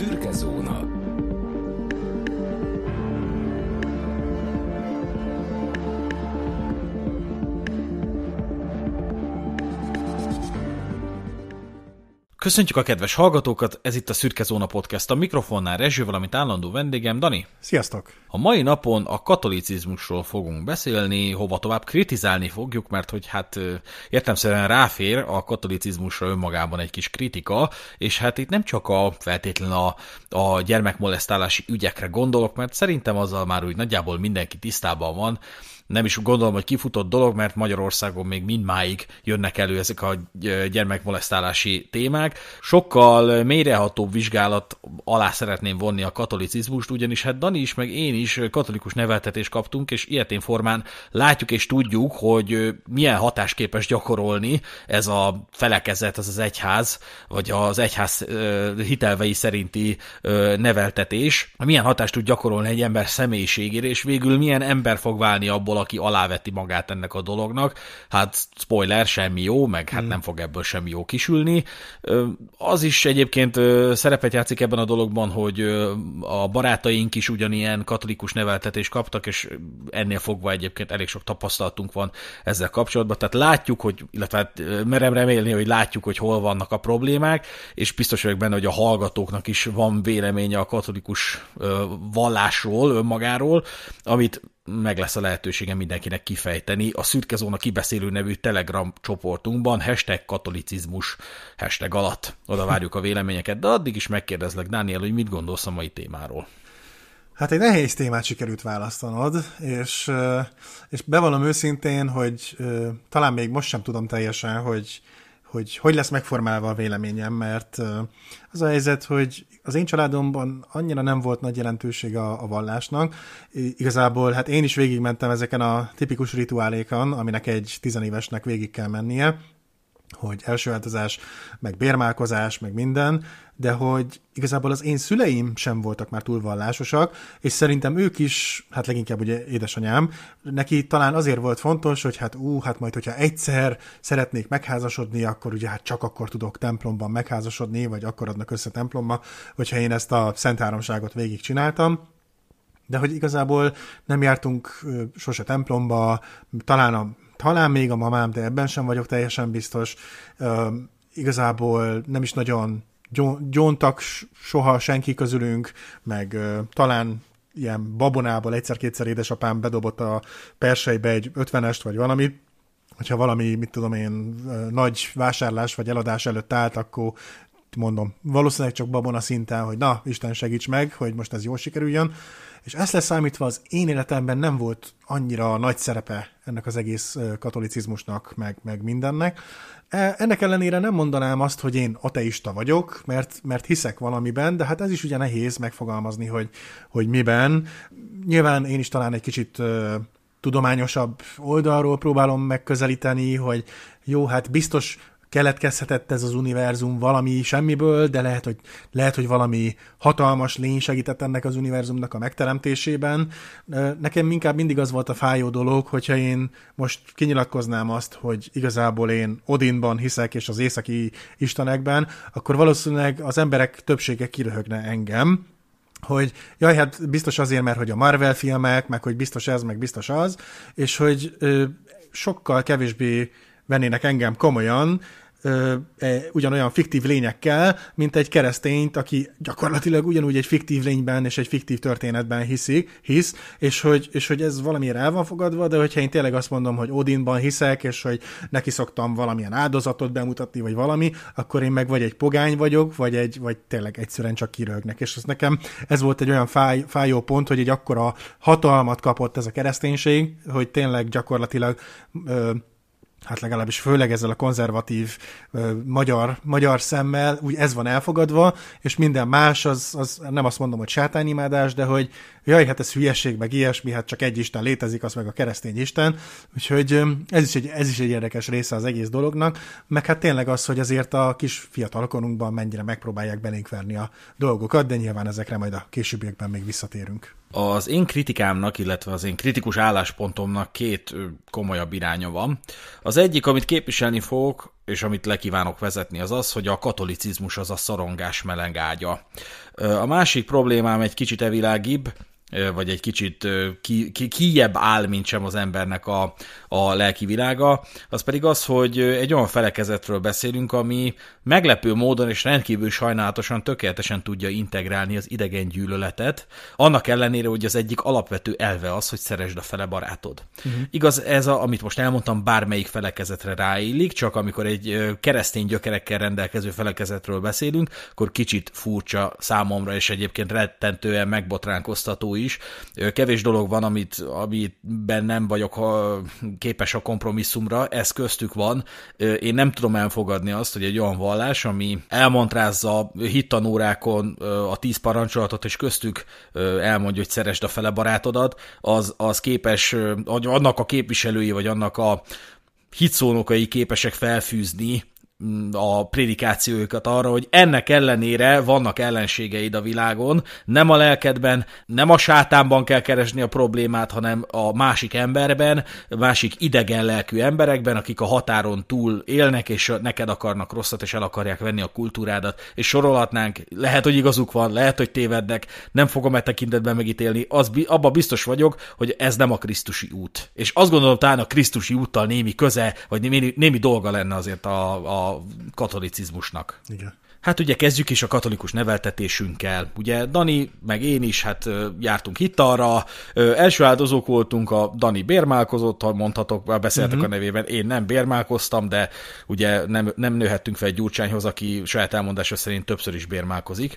Szürke Zóna. Köszöntjük a kedves hallgatókat, ez itt a Szürke Zóna Podcast. A mikrofonnál Rezső, valamint állandó vendégem, Dani. Sziasztok! A mai napon a katolicizmusról fogunk beszélni, hova tovább kritizálni fogjuk, mert hogy hát értelemszerűen ráfér a katolicizmusra önmagában egy kis kritika, és hát itt nem csak feltétlenül a gyermekmolesztálási ügyekre gondolok, mert szerintem azzal már úgy nagyjából mindenki tisztában van. Nem is gondolom, hogy kifutott dolog, mert Magyarországon még mindmáig jönnek elő ezek a gyermekmolesztálási témák. Sokkal mélyrehatóbb vizsgálat alá szeretném vonni a katolicizmust, ugyanis hát Dani is, meg én is katolikus neveltetést kaptunk, és ilyetén formán látjuk és tudjuk, hogy milyen hatást képes gyakorolni ez a felekezet, ez az egyház, vagy az egyház hitelvei szerinti neveltetés, milyen hatást tud gyakorolni egy ember személyiségére, és végül milyen ember fog válni abból, aki aláveti magát ennek a dolognak. Hát spoiler, semmi jó, meg hát nem fog ebből semmi jó kisülni. Az is egyébként szerepet játszik ebben a dologban, hogy a barátaink is ugyanilyen katolikus neveltetést kaptak, és ennél fogva egyébként elég sok tapasztalatunk van ezzel kapcsolatban. Tehát látjuk, hogy, illetve merem remélni, hogy látjuk, hogy hol vannak a problémák, és biztos vagyok benne, hogy a hallgatóknak is van véleménye a katolikus vallásról, önmagáról, amit meg lesz a lehetősége mindenkinek kifejteni a Szürke Zóna Kibeszélő nevű Telegram csoportunkban, #katolicizmus # alatt. Oda várjuk a véleményeket, de addig is megkérdezlek, Dániel, hogy mit gondolsz a mai témáról? Hát egy nehéz témát sikerült választanod, és bevallom őszintén, hogy talán még most sem tudom teljesen, hogy lesz megformálva a véleményem, mert az a helyzet, hogy az én családomban annyira nem volt nagy jelentőség a vallásnak. Igazából hát én is végigmentem ezeken a tipikus rituálékon, aminek egy 10 évesnek végig kell mennie, hogy elsőáltozás, meg bérmálkozás, meg minden, de hogy igazából az én szüleim sem voltak már túl vallásosak, és szerintem ők is, hát leginkább ugye édesanyám, neki talán azért volt fontos, hogy hát majd, hogyha egyszer szeretnék megházasodni, akkor ugye hát csak akkor tudok templomban megházasodni, vagy akkor adnak össze templomba, hogyha én ezt a Szent Háromságot végigcsináltam. De hogy igazából nem jártunk sose templomba, talán még a mamám, de ebben sem vagyok teljesen biztos. Igazából nem is nagyon gyóntak soha senki közülünk, meg talán ilyen babonából egyszer-kétszer édesapám bedobott a persejbe egy 50-est vagy valamit, hogyha valami, mit tudom én, nagy vásárlás vagy eladás előtt állt, akkor mondom, valószínűleg csak babona szinten, hogy na, Isten segíts meg, hogy most ez jól sikerüljön. És ezt leszámítva az én életemben nem volt annyira nagy szerepe ennek az egész katolicizmusnak, meg mindennek. Ennek ellenére nem mondanám azt, hogy én ateista vagyok, mert hiszek valamiben, de hát ez is ugye nehéz megfogalmazni, hogy miben. Nyilván én is talán egy kicsit tudományosabb oldalról próbálom megközelíteni, hogy jó, hát biztos keletkezhetett ez az univerzum valami semmiből, de lehet, hogy valami hatalmas lény segített ennek az univerzumnak a megteremtésében. Nekem inkább mindig az volt a fájó dolog, hogyha én most kinyilatkoznám azt, hogy igazából én Odinban hiszek és az északi istenekben, akkor valószínűleg az emberek többsége kiröhögne engem, hogy jaj, hát biztos azért, mert hogy a Marvel filmek, meg hogy biztos ez, meg biztos az, és hogy sokkal kevésbé vennének engem komolyan, ugyanolyan fiktív lényekkel, mint egy keresztényt, aki gyakorlatilag ugyanúgy egy fiktív lényben és egy fiktív történetben hisz, és hogy ez valamire el van fogadva, de hogyha én tényleg azt mondom, hogy Odinban hiszek, és hogy neki szoktam valamilyen áldozatot bemutatni, vagy valami, akkor én meg vagy egy pogány vagyok, vagy tényleg egyszerűen csak kiröhögnek. És ez nekem ez volt egy olyan fájó pont, hogy egy akkora hatalmat kapott ez a kereszténység, hogy tényleg gyakorlatilag hát legalábbis főleg ezzel a konzervatív magyar szemmel, úgy ez van elfogadva, és minden más, az nem azt mondom, hogy sátánimádás, de hogy jaj, hát ez hülyeség, meg ilyesmi, hát csak egy Isten létezik, az meg a keresztény Isten, úgyhogy ez is egy érdekes része az egész dolognak, meg hát tényleg az, hogy azért a kis fiatalkorunkban mennyire megpróbálják belénk verni a dolgokat, de nyilván ezekre majd a későbbiekben még visszatérünk. Az én kritikámnak, illetve az én kritikus álláspontomnak két komolyabb iránya van. Az egyik, amit képviselni fogok, és amit lekívánok vezetni, az az, hogy a katolicizmus az a szorongás meleng ágya. A másik problémám egy kicsit evilágibb, vagy egy kicsit kijjebb áll, mint sem az embernek a lelki világa, az pedig az, hogy egy olyan felekezetről beszélünk, ami meglepő módon és rendkívül sajnálatosan tökéletesen tudja integrálni az idegen gyűlöletet, annak ellenére, hogy az egyik alapvető elve az, hogy szeresd a fele barátod. Uh-huh. Igaz, ez, amit most elmondtam, bármelyik felekezetre ráillik, csak amikor egy keresztény gyökerekkel rendelkező felekezetről beszélünk, akkor kicsit furcsa számomra, és egyébként rettentően megbotránkoztató is. Kevés dolog van, amiben nem vagyok képes a kompromisszumra, ez köztük van. Én nem tudom elfogadni azt, hogy egy olyan vallás, ami elmontrázza hittanórákon a 10 parancsolatot, és köztük elmondja, hogy szeresd a fele barátodat, az képes, annak a képviselői, vagy annak a hitszónokai képesek felfűzni a prédikációkat arra, hogy ennek ellenére vannak ellenségeid a világon, nem a lelkedben, nem a sátánban kell keresni a problémát, hanem a másik emberben, másik idegen lelkű emberekben, akik a határon túl élnek, és neked akarnak rosszat, és el akarják venni a kultúrádat, és sorolhatnánk, lehet, hogy igazuk van, lehet, hogy tévednek, nem fogom e tekintetben megítélni, abban biztos vagyok, hogy ez nem a krisztusi út. És azt gondolom, talán a krisztusi úttal némi köze, vagy némi dolga lenne azért a katolicizmusnak. Igen. Hát ugye kezdjük is a katolikus neveltetésünkkel. Ugye Dani, meg én is, hát jártunk hittalra, első áldozók voltunk, a Dani bérmálkozott, ha mondhatok, beszéltek a nevében, én nem bérmálkoztam, de ugye nem nőhettünk fel egy Gyurcsányhoz, aki saját elmondása szerint többször is bérmálkozik.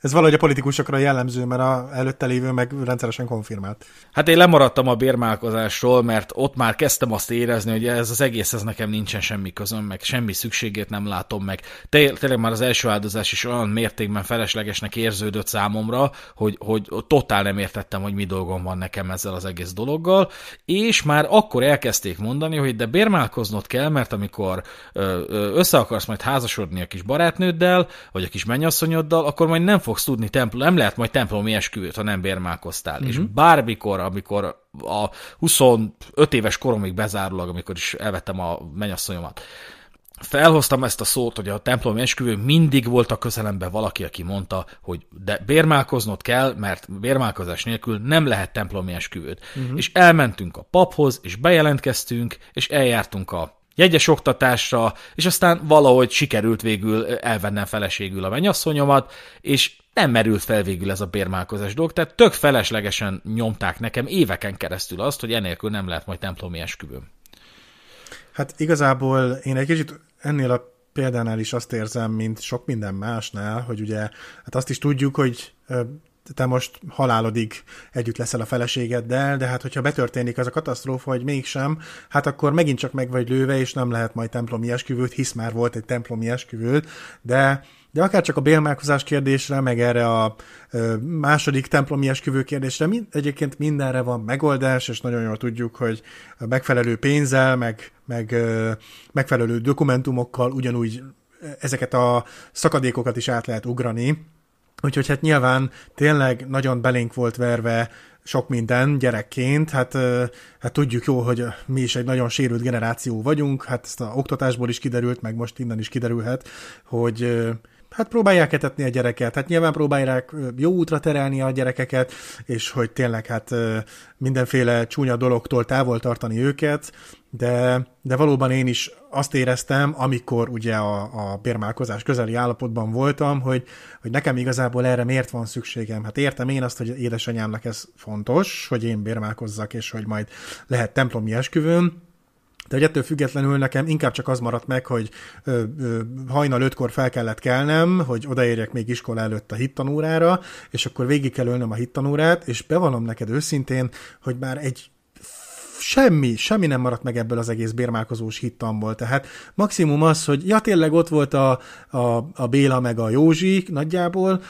Ez valahogy a politikusokra jellemző, mert a előtte lévő meg rendszeresen konfirmált. Hát én lemaradtam a bérmálkozásról, mert ott már kezdtem azt érezni, hogy ez az egész, ez nekem nincsen semmi közöm, meg semmi szükségét nem látom meg. Tényleg már az első áldozás is olyan mértékben feleslegesnek érződött számomra, hogy totál nem értettem, hogy mi dolgom van nekem ezzel az egész dologgal, és már akkor elkezdték mondani, hogy de bérmálkoznod kell, mert amikor össze akarsz majd házasodni a kis barátnőddel, vagy a kis mennyasszonyoddal, akkor majd nem fogsz tudni nem lehet majd templomi esküvőt, ha nem bérmálkoztál. És bármikor, amikor a 25 éves koromig bezárólag, amikor is elvettem a mennyasszonyomat, felhoztam ezt a szót, hogy a templomi esküvő mindig volt a közelemben valaki, aki mondta, hogy de bérmálkoznod kell, mert bérmálkozás nélkül nem lehet templomi esküvőt. És elmentünk a paphoz, és bejelentkeztünk, és eljártunk a jegyes oktatásra, és aztán valahogy sikerült végül elvennem feleségül a mennyasszonyomat, és nem merült fel végül ez a bérmálkozás dolog, tehát tök feleslegesen nyomták nekem éveken keresztül azt, hogy enélkül nem lehet majd templomi esküvőm. Hát igazából én egy kicsit ennél a példánál is azt érzem, mint sok minden másnál, hogy ugye, hát azt is tudjuk, hogy te most halálodig együtt leszel a feleségeddel, de hát hogyha betörténik az a katasztrófa, hogy mégsem, hát akkor megint csak meg vagy lőve, és nem lehet majd templomi esküvőt, hisz már volt egy templomi esküvőt, de akár csak a bérmálkozás kérdésre, meg erre a második templomi esküvő kérdésre, egyébként mindenre van megoldás, és nagyon jól tudjuk, hogy megfelelő pénzzel, meg megfelelő dokumentumokkal ugyanúgy ezeket a szakadékokat is át lehet ugrani. Úgyhogy hát nyilván tényleg nagyon belénk volt verve sok minden gyerekként, hát tudjuk jól, hogy mi is egy nagyon sérült generáció vagyunk, hát ezt az oktatásból is kiderült, meg most innen is kiderülhet, hogy hát próbálják etetni a gyereket, hát nyilván próbálják jó útra terelni a gyerekeket, és hogy tényleg hát mindenféle csúnya dologtól távol tartani őket, de valóban én is azt éreztem, amikor ugye a bérmálkozás közeli állapotban voltam, hogy nekem igazából erre miért van szükségem. Hát értem én azt, hogy édesanyámnak ez fontos, hogy én bérmálkozzak, és hogy majd lehet templomi esküvőn, de ettől függetlenül nekem inkább csak az maradt meg, hogy hajnal 5-kor fel kellett kelnem, hogy odaérjek még iskola előtt a hittanórára, és akkor végig kell ülnöm a hittanórát, és bevallom neked őszintén, hogy már egy semmi nem maradt meg ebből az egész bérmálkozós hittamból. Tehát maximum az, hogy ja, tényleg ott volt a Béla meg a Józsi nagyjából,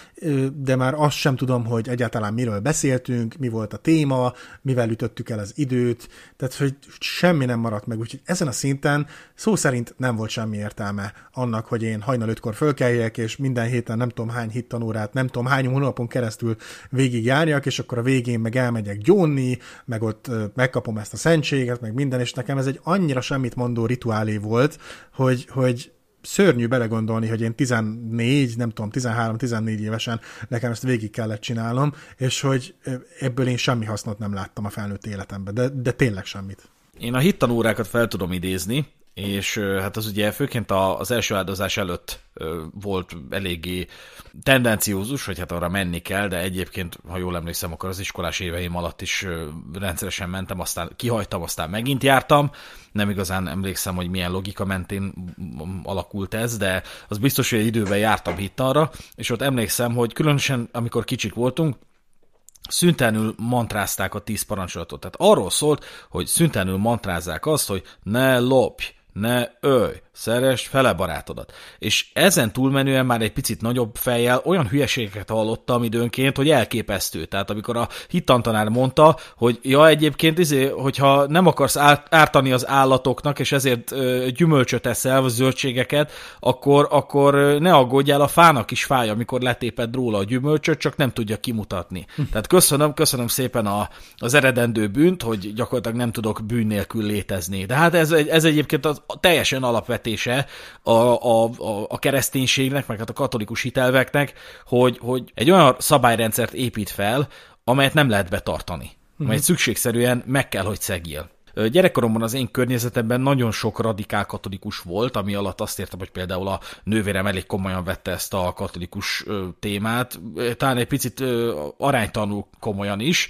de már azt sem tudom, hogy egyáltalán miről beszéltünk, mi volt a téma, mivel ütöttük el az időt, tehát hogy semmi nem maradt meg. Úgyhogy ezen a szinten szó szerint nem volt semmi értelme annak, hogy én hajnal 5-kor fölkeljek, és minden héten nem tudom hány hittanórát, nem tudom hány hónapon keresztül végigjárjak, és akkor a végén meg elmegyek gyónni, meg ott megkapom ezt a szentséget, meg minden, és nekem ez egy annyira semmit mondó rituálé volt, hogy szörnyű belegondolni, hogy én 14, nem tudom, 13-14 évesen nekem ezt végig kellett csinálnom, és hogy ebből én semmi hasznot nem láttam a felnőtt életemben, de tényleg semmit. Én a hittanórákat fel tudom idézni, és hát az ugye főként az első áldozás előtt volt eléggé tendenciózus, hogy hát arra menni kell, de egyébként, ha jól emlékszem, akkor az iskolás éveim alatt is rendszeresen mentem, aztán kihagytam, aztán megint jártam. Nem igazán emlékszem, hogy milyen logika mentén alakult ez, de az biztos, hogy egy időben jártam hittanra, és ott emlékszem, hogy különösen, amikor kicsik voltunk, szüntelenül mantrázták a 10 parancsolatot. Tehát arról szólt, hogy szüntelenül mantrázzák azt, hogy ne lopj, ne ölj, szeresd fele barátodat. És ezen túlmenően már egy picit nagyobb fejjel olyan hülyeségeket hallottam időnként, hogy elképesztő. Tehát amikor a hittantanár mondta, hogy ja, egyébként hogyha nem akarsz ártani az állatoknak, és ezért gyümölcsöt eszel, vagy zöldségeket, akkor ne aggódjál, a fának is fáj, amikor letéped róla a gyümölcsöt, csak nem tudja kimutatni. Tehát köszönöm szépen az eredendő bűnt, hogy gyakorlatilag nem tudok bűn nélkül létezni. De hát ez egyébként az teljesen alapvetése a kereszténységnek, meg hát a katolikus hitelveknek, hogy egy olyan szabályrendszert épít fel, amelyet nem lehet betartani, amelyet szükségszerűen meg kell, hogy szegjél. Gyerekkoromban az én környezetemben nagyon sok radikál katolikus volt, ami alatt azt értem, hogy például a nővérem elég komolyan vette ezt a katolikus témát, talán egy picit aránytalanul komolyan is,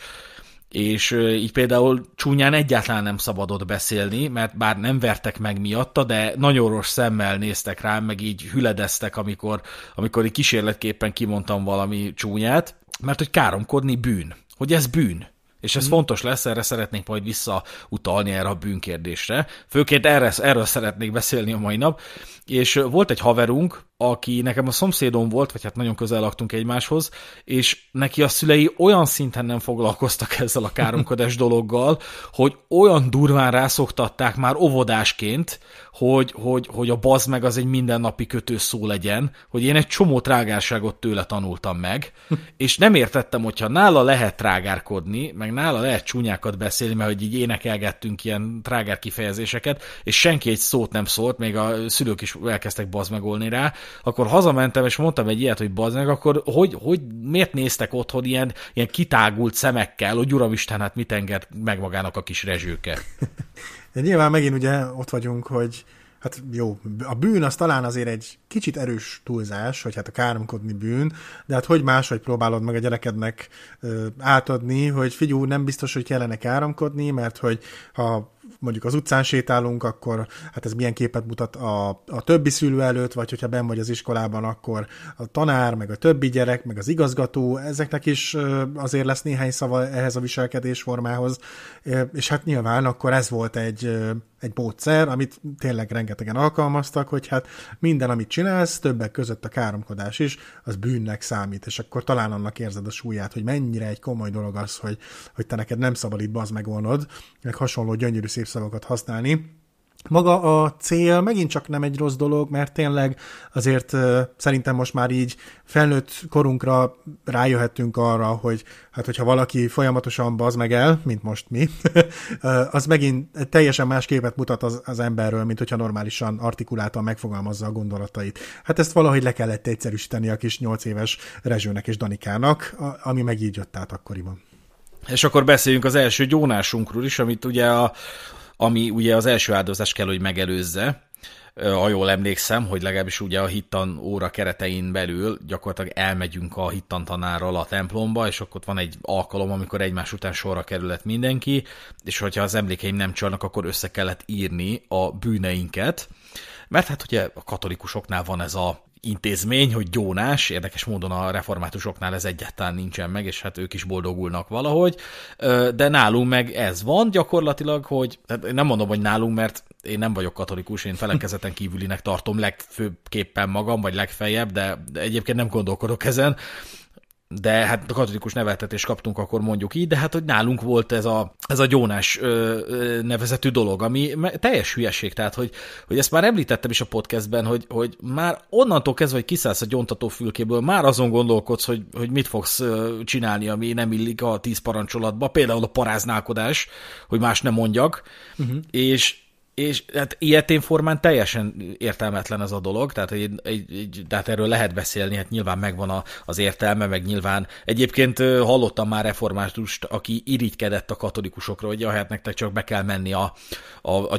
és így például csúnyán egyáltalán nem szabadott beszélni, mert bár nem vertek meg miatta, de nagyon rossz szemmel néztek rám, meg így hüledeztek, amikor így kísérletképpen kimondtam valami csúnyát, mert hogy káromkodni bűn, hogy ez bűn. És ez fontos lesz, erre szeretnék majd visszautalni erre a bűnkérdésre. Főként erről szeretnék beszélni a mai nap. És volt egy haverunk, aki nekem a szomszédom volt, vagy hát nagyon közel laktunk egymáshoz, és neki a szülei olyan szinten nem foglalkoztak ezzel a káromkodás dologgal, hogy olyan durván rászoktatták már óvodásként, hogy a bazd meg az egy mindennapi kötőszó legyen, hogy én egy csomó trágárságot tőle tanultam meg, és nem értettem, hogyha nála lehet trágárkodni, meg nála lehet csúnyákat beszélni, mert hogy így énekelgettünk ilyen trágár kifejezéseket, és senki egy szót nem szólt, még a szülők is elkezdtek bazmegolni rá, akkor hazamentem, és mondtam egy ilyet, hogy bazd meg, akkor hogy miért néztek otthon ilyen kitágult szemekkel, hogy uramisten, hát mit enged meg magának a kis Rezsőke? De nyilván megint ugye ott vagyunk, hogy hát jó, a bűn az talán azért egy kicsit erős túlzás, hogy hát a káromkodni bűn, de hát hogy máshogy próbálod meg a gyerekednek átadni, hogy figyú, nem biztos, hogy kellene káromkodni, mert hogy ha mondjuk az utcán sétálunk, akkor hát ez milyen képet mutat a többi szülő előtt, vagy hogyha benn vagy az iskolában, akkor a tanár, meg a többi gyerek, meg az igazgató, ezeknek is azért lesz néhány szava ehhez a viselkedésformához, és hát nyilván akkor ez volt egy módszer, amit tényleg rengetegen alkalmaztak, hogy hát minden, amit csinálsz, többek között a káromkodás is, az bűnnek számít, és akkor talán annak érzed a súlyát, hogy mennyire egy komoly dolog az, hogy te neked nem szabad itt bazmegolnod, meg hasonló gyönyörű szép szavakat használni. Maga a cél megint csak nem egy rossz dolog, mert tényleg azért szerintem most már így felnőtt korunkra rájöhettünk arra, hogy hát hogyha valaki folyamatosan bazd meg el, mint most mi, az megint teljesen más képet mutat az emberről, mint hogyha normálisan artikuláltan megfogalmazza a gondolatait. Hát ezt valahogy le kellett egyszerűsíteni a kis 8 éves Rezsőnek és Danikának, ami meg így jött át akkoriban. És akkor beszéljünk az első gyónásunkról is, amit ugye ami ugye az első áldozás kell, hogy megelőzze. Ha jól emlékszem, hogy legalábbis ugye a hittan óra keretein belül gyakorlatilag elmegyünk a hittantanárral a templomba, és akkor ott van egy alkalom, amikor egymás után sorra kerülhet mindenki, és hogyha az emlékeim nem csalnak, akkor össze kellett írni a bűneinket. Mert hát ugye a katolikusoknál van ez a intézmény, hogy gyónás, érdekes módon a reformátusoknál ez egyáltalán nincsen meg, és hát ők is boldogulnak valahogy, de nálunk meg ez van gyakorlatilag, hogy nem mondom, hogy nálunk, mert én nem vagyok katolikus, én felekezeten kívülinek tartom legfőképpen magam, vagy legfeljebb, de egyébként nem gondolkodok ezen, de hát katolikus neveltetést kaptunk, akkor mondjuk így, de hát, hogy nálunk volt ez a gyónás nevezetű dolog, ami teljes hülyeség, tehát, hogy ezt már említettem is a podcastben, hogy már onnantól kezdve, hogy kiszállsz a gyóntató fülkéből, már azon gondolkodsz, hogy mit fogsz csinálni, ami nem illik a 10 parancsolatba, például a paráználkodás, hogy más nem mondjak, és hát ilyetén formán teljesen értelmetlen ez a dolog, tehát, tehát erről lehet beszélni, hát nyilván megvan az értelme, meg nyilván egyébként hallottam már reformátust, aki irigykedett a katolikusokra, hogy hát nektek csak be kell menni a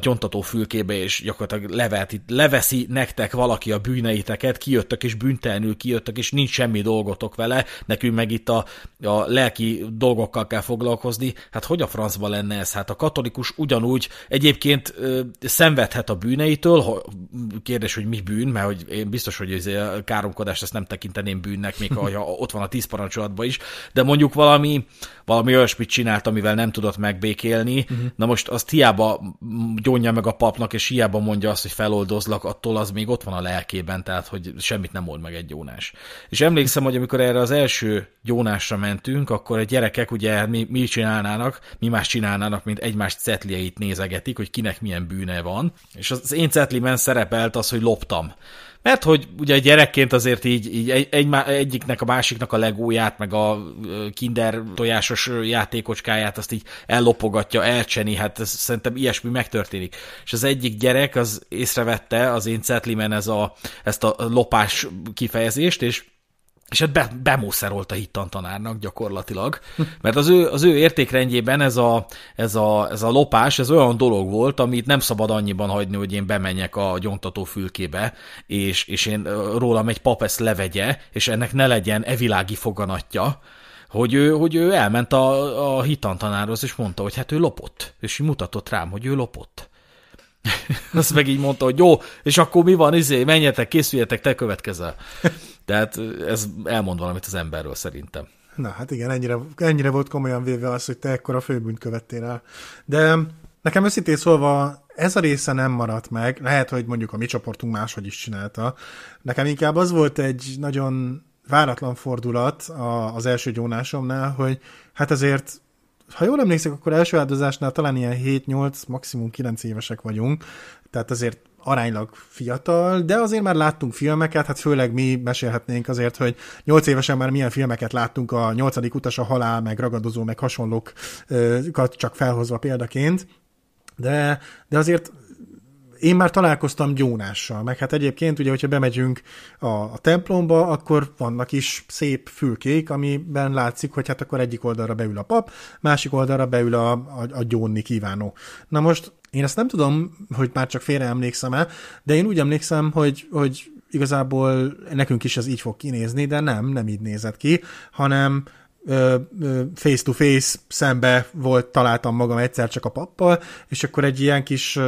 gyontató fülkébe, és gyakorlatilag leveszi nektek valaki a bűneiteket, kijöttök és bűntelenül kijöttök, és nincs semmi dolgotok vele, nekünk meg itt a lelki dolgokkal kell foglalkozni, hát hogy a francba lenne ez? Hát a katolikus ugyanúgy egyébként szenvedhet a bűneitől, kérdés, hogy mi bűn, mert hogy én biztos, hogy ez a káromkodást ezt nem tekinteném bűnnek, még ha ott van a 10 parancsolatban is, de mondjuk valami olyasmit csinált, amivel nem tudott megbékélni, na most azt hiába gyónja meg a papnak, és hiába mondja azt, hogy feloldozlak, attól az még ott van a lelkében, tehát hogy semmit nem old meg egy gyónás. És emlékszem, hogy amikor erre az első gyónásra mentünk, akkor a gyerekek ugye mi csinálnának, mi más csinálnának, mint egymás cetlieit nézegetik, hogy kinek milyen bűne van, és az én cetlimen szerepelt az, hogy loptam. Mert hogy ugye gyerekként azért így egyiknek a másiknak a legóját, meg a kinder tojásos játékocskáját, azt így ellopogatja, elcseni, hát ez, szerintem ilyesmi megtörténik. És az egyik gyerek az észrevette az én cetlimen ezt a lopás kifejezést, és hát bemószerolt a hittantanárnak gyakorlatilag, mert az ő értékrendjében ez a lopás, ez olyan dolog volt, amit nem szabad annyiban hagyni, hogy én bemenjek a gyontató fülkébe, és én rólam egy pap ezt levegye, és ennek ne legyen evilági foganatja, hogy ő elment a hittantanárhoz, és mondta, hogy hát ő lopott, és mutatott rám, hogy ő lopott. Azt meg így mondta, hogy jó, és akkor mi van, menjetek, készüljetek, te következel. Tehát ez elmond valamit az emberről szerintem. Na, hát igen, ennyire volt komolyan véve az, hogy te ekkora főbűnt követtél el. De nekem őszintén szólva ez a része nem maradt meg, lehet, hogy mondjuk a mi csoportunk máshogy is csinálta. Nekem inkább az volt egy nagyon váratlan fordulat az első gyónásomnál, hogy hát azért, ha jól emlékszek, akkor első áldozásnál talán ilyen 7-8, maximum 9 évesek vagyunk, tehát azért aránylag fiatal, de azért már láttunk filmeket, hát főleg mi mesélhetnénk azért, hogy 8 évesen már milyen filmeket láttunk, a 8. utas, a halál, meg ragadozó, meg hasonlókat csak felhozva példaként, de azért én már találkoztam gyónással, meg hát egyébként ugye, hogyha bemegyünk a templomba, akkor vannak is szép fülkék, amiben látszik, hogy hát akkor egyik oldalra beül a pap, másik oldalra beül a gyónni kívánó. Na most én ezt nem tudom, hogy már csak félre emlékszem-e, de én úgy emlékszem, hogy igazából nekünk is ez így fog kinézni, de nem így nézett ki, hanem face-to-face szembe találtam magam egyszer csak a pappal, és akkor egy ilyen kis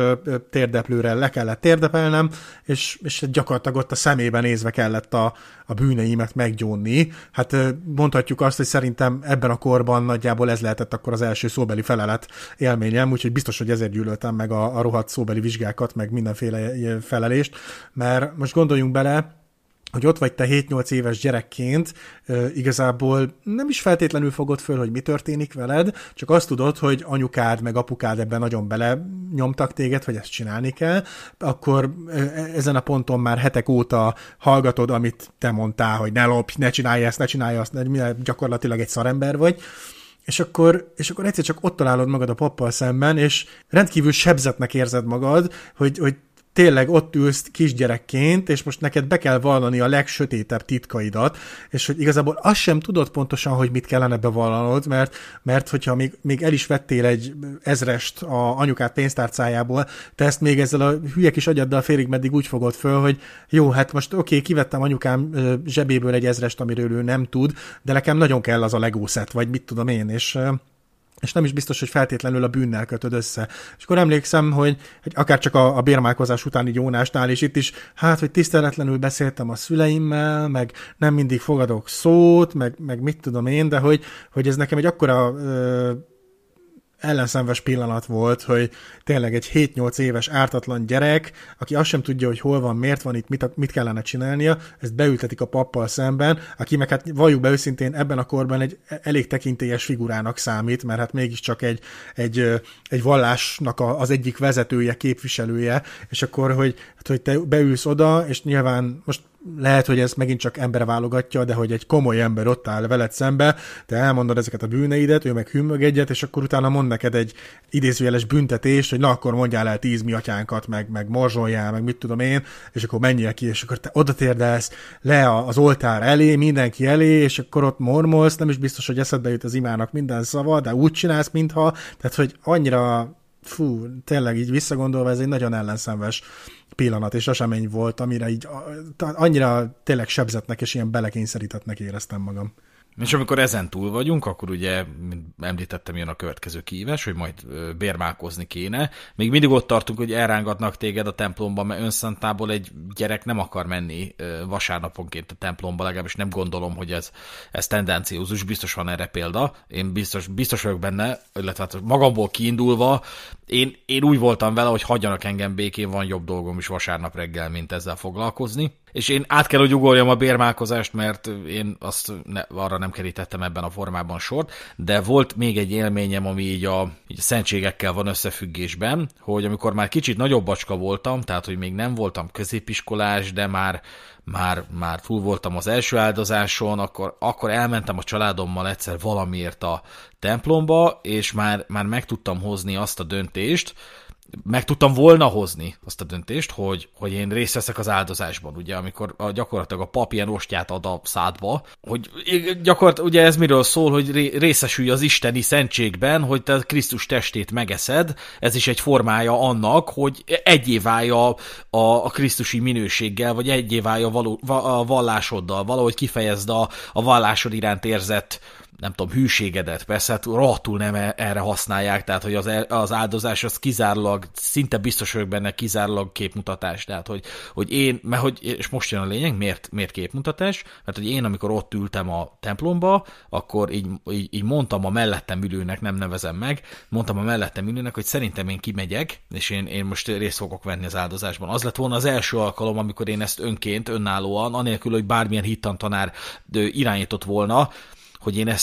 térdeplőre le kellett térdepelnem, és gyakorlatilag ott a szemébe nézve kellett a bűneimet meggyónni. Hát mondhatjuk azt, hogy szerintem ebben a korban nagyjából ez lehetett akkor az első szóbeli felelet élményem, úgyhogy biztos, hogy ezért gyűlöltem meg a rohadt szóbeli vizsgákat, meg mindenféle felelést, mert most gondoljunk bele, hogy ott vagy te 7-8 éves gyerekként, igazából nem is feltétlenül fogod föl, hogy mi történik veled, csak azt tudod, hogy anyukád meg apukád ebben nagyon bele nyomtak téged, hogy ezt csinálni kell, akkor ezen a ponton már hetek óta hallgatod, amit te mondtál, hogy ne lopj, ne csinálj ezt, ne csinálj azt, gyakorlatilag egy szarember vagy, és akkor egyszer csak ott találod magad a pappal szemben, és rendkívül sebzetnek érzed magad, hogy tényleg ott ülsz kisgyerekként, és most neked be kell vallani a legsötétebb titkaidat, és hogy igazából azt sem tudod pontosan, hogy mit kellene bevallanod, mert hogyha még el is vettél egy ezrest a anyukád pénztárcájából, te ezt még ezzel a hülye kis agyaddal félig meddig úgy fogod föl, hogy jó, hát most oké, kivettem anyukám zsebéből egy ezrest, amiről ő nem tud, de nekem nagyon kell az a legószett, vagy mit tudom én, és és nem is biztos, hogy feltétlenül a bűnnel kötöd össze. És akkor emlékszem, hogy akár csak a bérmálkozás utáni Jónásnál, és itt is, hogy tiszteletlenül beszéltem a szüleimmel, meg nem mindig fogadok szót, meg mit tudom én, de hogy ez nekem egy akkora ellenszenves pillanat volt, hogy tényleg egy 7-8 éves ártatlan gyerek, aki azt sem tudja, hogy hol van, miért van itt, mit kellene csinálnia, ezt beültetik a pappal szemben, aki meg valljuk be őszintén ebben a korban egy elég tekintélyes figurának számít, mert mégiscsak egy vallásnak az egyik vezetője, képviselője, és akkor, hogy te beülsz oda, és nyilván most lehet, hogy ez megint csak ember válogatja, de hogy egy komoly ember ott áll veled szembe, te elmondod ezeket a bűneidet, ő meg hümmög egyet, és akkor utána mond neked egy idézőjeles büntetést, hogy na akkor mondjál el 10 mi atyánkat, meg morzsoljál, meg mit tudom én, és akkor menjél ki, és akkor te oda térdelsz le az oltár elé, mindenki elé, és akkor ott mormolsz, nem is biztos, hogy eszedbe jut az imának minden szava, de úgy csinálsz, mintha, tehát hogy annyira tényleg így visszagondolva ez egy nagyon ellenszenves pillanat és esemény volt, amire így annyira tényleg sebzetnek és ilyen belekényszerítetnek éreztem magam. És amikor ezen túl vagyunk, akkor ugye, mint említettem, jön a következő kihívás, hogy majd bérmálkozni kéne. Még mindig ott tartunk, hogy elrángatnak téged a templomba, mert önszántából egy gyerek nem akar menni vasárnaponként a templomba, legalábbis nem gondolom, hogy ez tendenciózus, biztos van erre példa. Én biztos vagyok benne, illetve magamból kiindulva, én úgy voltam vele, hogy hagyjanak engem békén, van jobb dolgom is vasárnap reggel, mint ezzel foglalkozni. És én át kell, hogy ugoljam a bérmálkozást, mert én azt arra nem kerítettem ebben a formában sort, de volt még egy élményem, ami így a szentségekkel van összefüggésben, hogy amikor már kicsit nagyobb bacska voltam, tehát hogy még nem voltam középiskolás, de már túl voltam az első áldozáson, akkor elmentem a családommal egyszer valamiért a templomba, és már meg tudtam hozni azt a döntést, hogy én részt veszek az áldozásban, ugye, amikor gyakorlatilag a pap ilyen ostját ad a szádba, hogy gyakorlatilag ugye ez miről szól, hogy részesülj az isteni szentségben, hogy te Krisztus testét megeszed, ez is egy formája annak, hogy egyé válj a krisztusi minőséggel, vagy egyé válj a vallásoddal, valahogy kifejezd a vallásod iránt érzett, nem tudom, hűségedet, persze, hát rohadtul nem erre használják, tehát hogy az áldozás az kizárólag, szinte biztos vagyok benne, kizárólag képmutatás, tehát hogy én, mert hogy, és most jön a lényeg, miért képmutatás? Mert hogy én, amikor ott ültem a templomba, akkor így mondtam a mellettem ülőnek, nem nevezem meg, hogy szerintem én kimegyek, és én most részt fogok venni az áldozásban. Az lett volna az első alkalom, amikor én ezt önként, önállóan, anélkül, hogy bármilyen hittantanár irányított volna, hogy én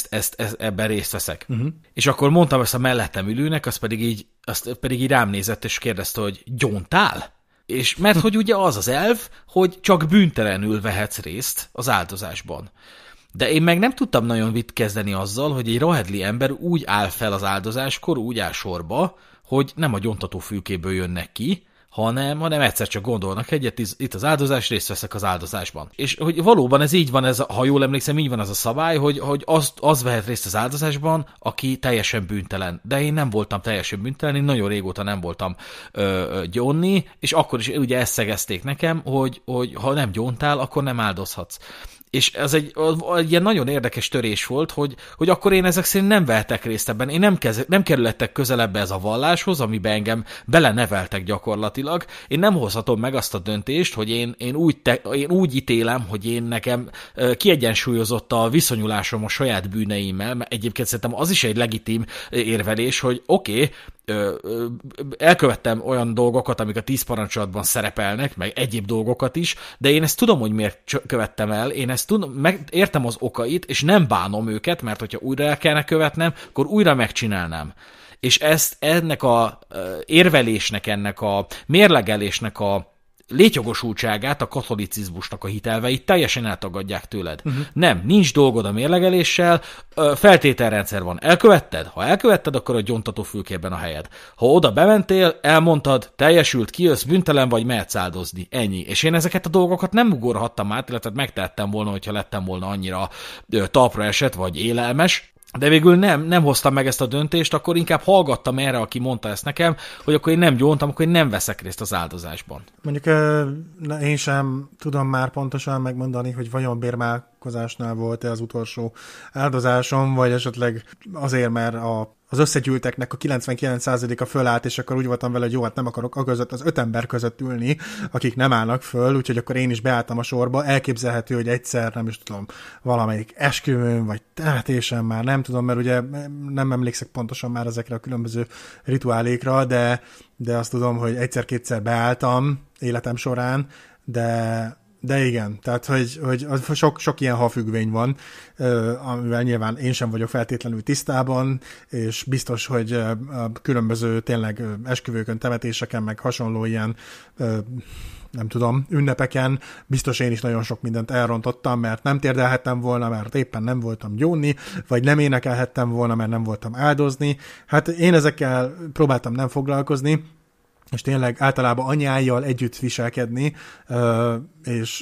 ebben részt veszek. Uh-huh. És akkor mondtam ezt a mellettem ülőnek, azt pedig így rám nézett, és kérdezte, hogy gyontál? És mert hogy ugye az az elv, hogy csak bűntelenül vehetsz részt az áldozásban. De én meg nem tudtam nagyon mit kezdeni azzal, hogy egy rohedli ember úgy áll fel az áldozáskor, úgy áll sorba, hogy nem a gyontató fülkéből jönnek ki, hanem egyszer csak gondolnak egyet, itt az áldozás, részt veszek az áldozásban. És hogy valóban ez így van, ha jól emlékszem, így van ez a szabály, hogy az vehet részt az áldozásban, aki teljesen bűntelen. De én nem voltam teljesen bűntelen, én nagyon régóta nem voltam gyónni, és akkor is ugye ezt szegezték nekem, hogy ha nem gyóntál, akkor nem áldozhatsz. És ez egy ilyen nagyon érdekes törés volt, hogy akkor én ezek szerint nem vehetek részt ebben. Én nem kerülettek közelebb ez a valláshoz, amiben engem beleneveltek gyakorlatilag. Én nem hozhatom meg azt a döntést, hogy én úgy ítélem, hogy én nekem kiegyensúlyozott a viszonyulásom a saját bűneimmel, mert egyébként szerintem az is egy legitim érvelés, hogy oké, elkövettem olyan dolgokat, amik a 10 parancsolatban szerepelnek, meg egyéb dolgokat is, de én ezt tudom, hogy miért követtem el, én ezt tudom, értem az okait, és nem bánom őket, mert hogyha újra el kellene követnem, akkor újra megcsinálnám. És ennek a érvelésnek, ennek a mérlegelésnek a létjogosultságát a katolicizmusnak a hitelveit teljesen eltagadják tőled. Uh-huh. Nem, nincs dolgod a mérlegeléssel, feltételrendszer van. Elkövetted? Ha elkövetted, akkor a gyontató fülkében a helyed. Ha oda bementél, elmondtad, teljesült, kijössz, bűntelen vagy, mehetsz áldozni. Ennyi. És én ezeket a dolgokat nem ugorhattam át, illetve megtettem volna, hogyha lettem volna annyira talpra esett vagy élelmes, de végül nem hoztam meg ezt a döntést, akkor inkább hallgattam erre, aki mondta ezt nekem, hogy akkor én nem gyóntam, akkor én nem veszek részt az áldozásban. Mondjuk én sem tudom már pontosan megmondani, hogy vajon bérmálkozásnál volt-e az utolsó áldozásom, vagy esetleg azért, mert a az összegyűlteknek a 99%-a fölállt, és akkor úgy voltam vele, hogy jó, hát nem akarok az 5 ember között ülni, akik nem állnak föl, úgyhogy akkor én is beálltam a sorba. Elképzelhető, hogy egyszer, nem is tudom, valamelyik esküvőn, vagy temetésen már, nem tudom, mert ugye nem emlékszek pontosan már ezekre a különböző rituálékra, de azt tudom, hogy egyszer-kétszer beálltam életem során, de igen, tehát, hogy sok ilyen hafüggvény van, amivel nyilván én sem vagyok feltétlenül tisztában, és biztos, hogy a különböző tényleg esküvőkön, temetéseken, meg hasonló ilyen, nem tudom, ünnepeken biztos én is nagyon sok mindent elrontottam, mert nem térdelhettem volna, mert éppen nem voltam gyónni, vagy nem énekelhettem volna, mert nem voltam áldozni. Hát én ezekkel próbáltam nem foglalkozni, és tényleg általában anyájjal együtt viselkedni,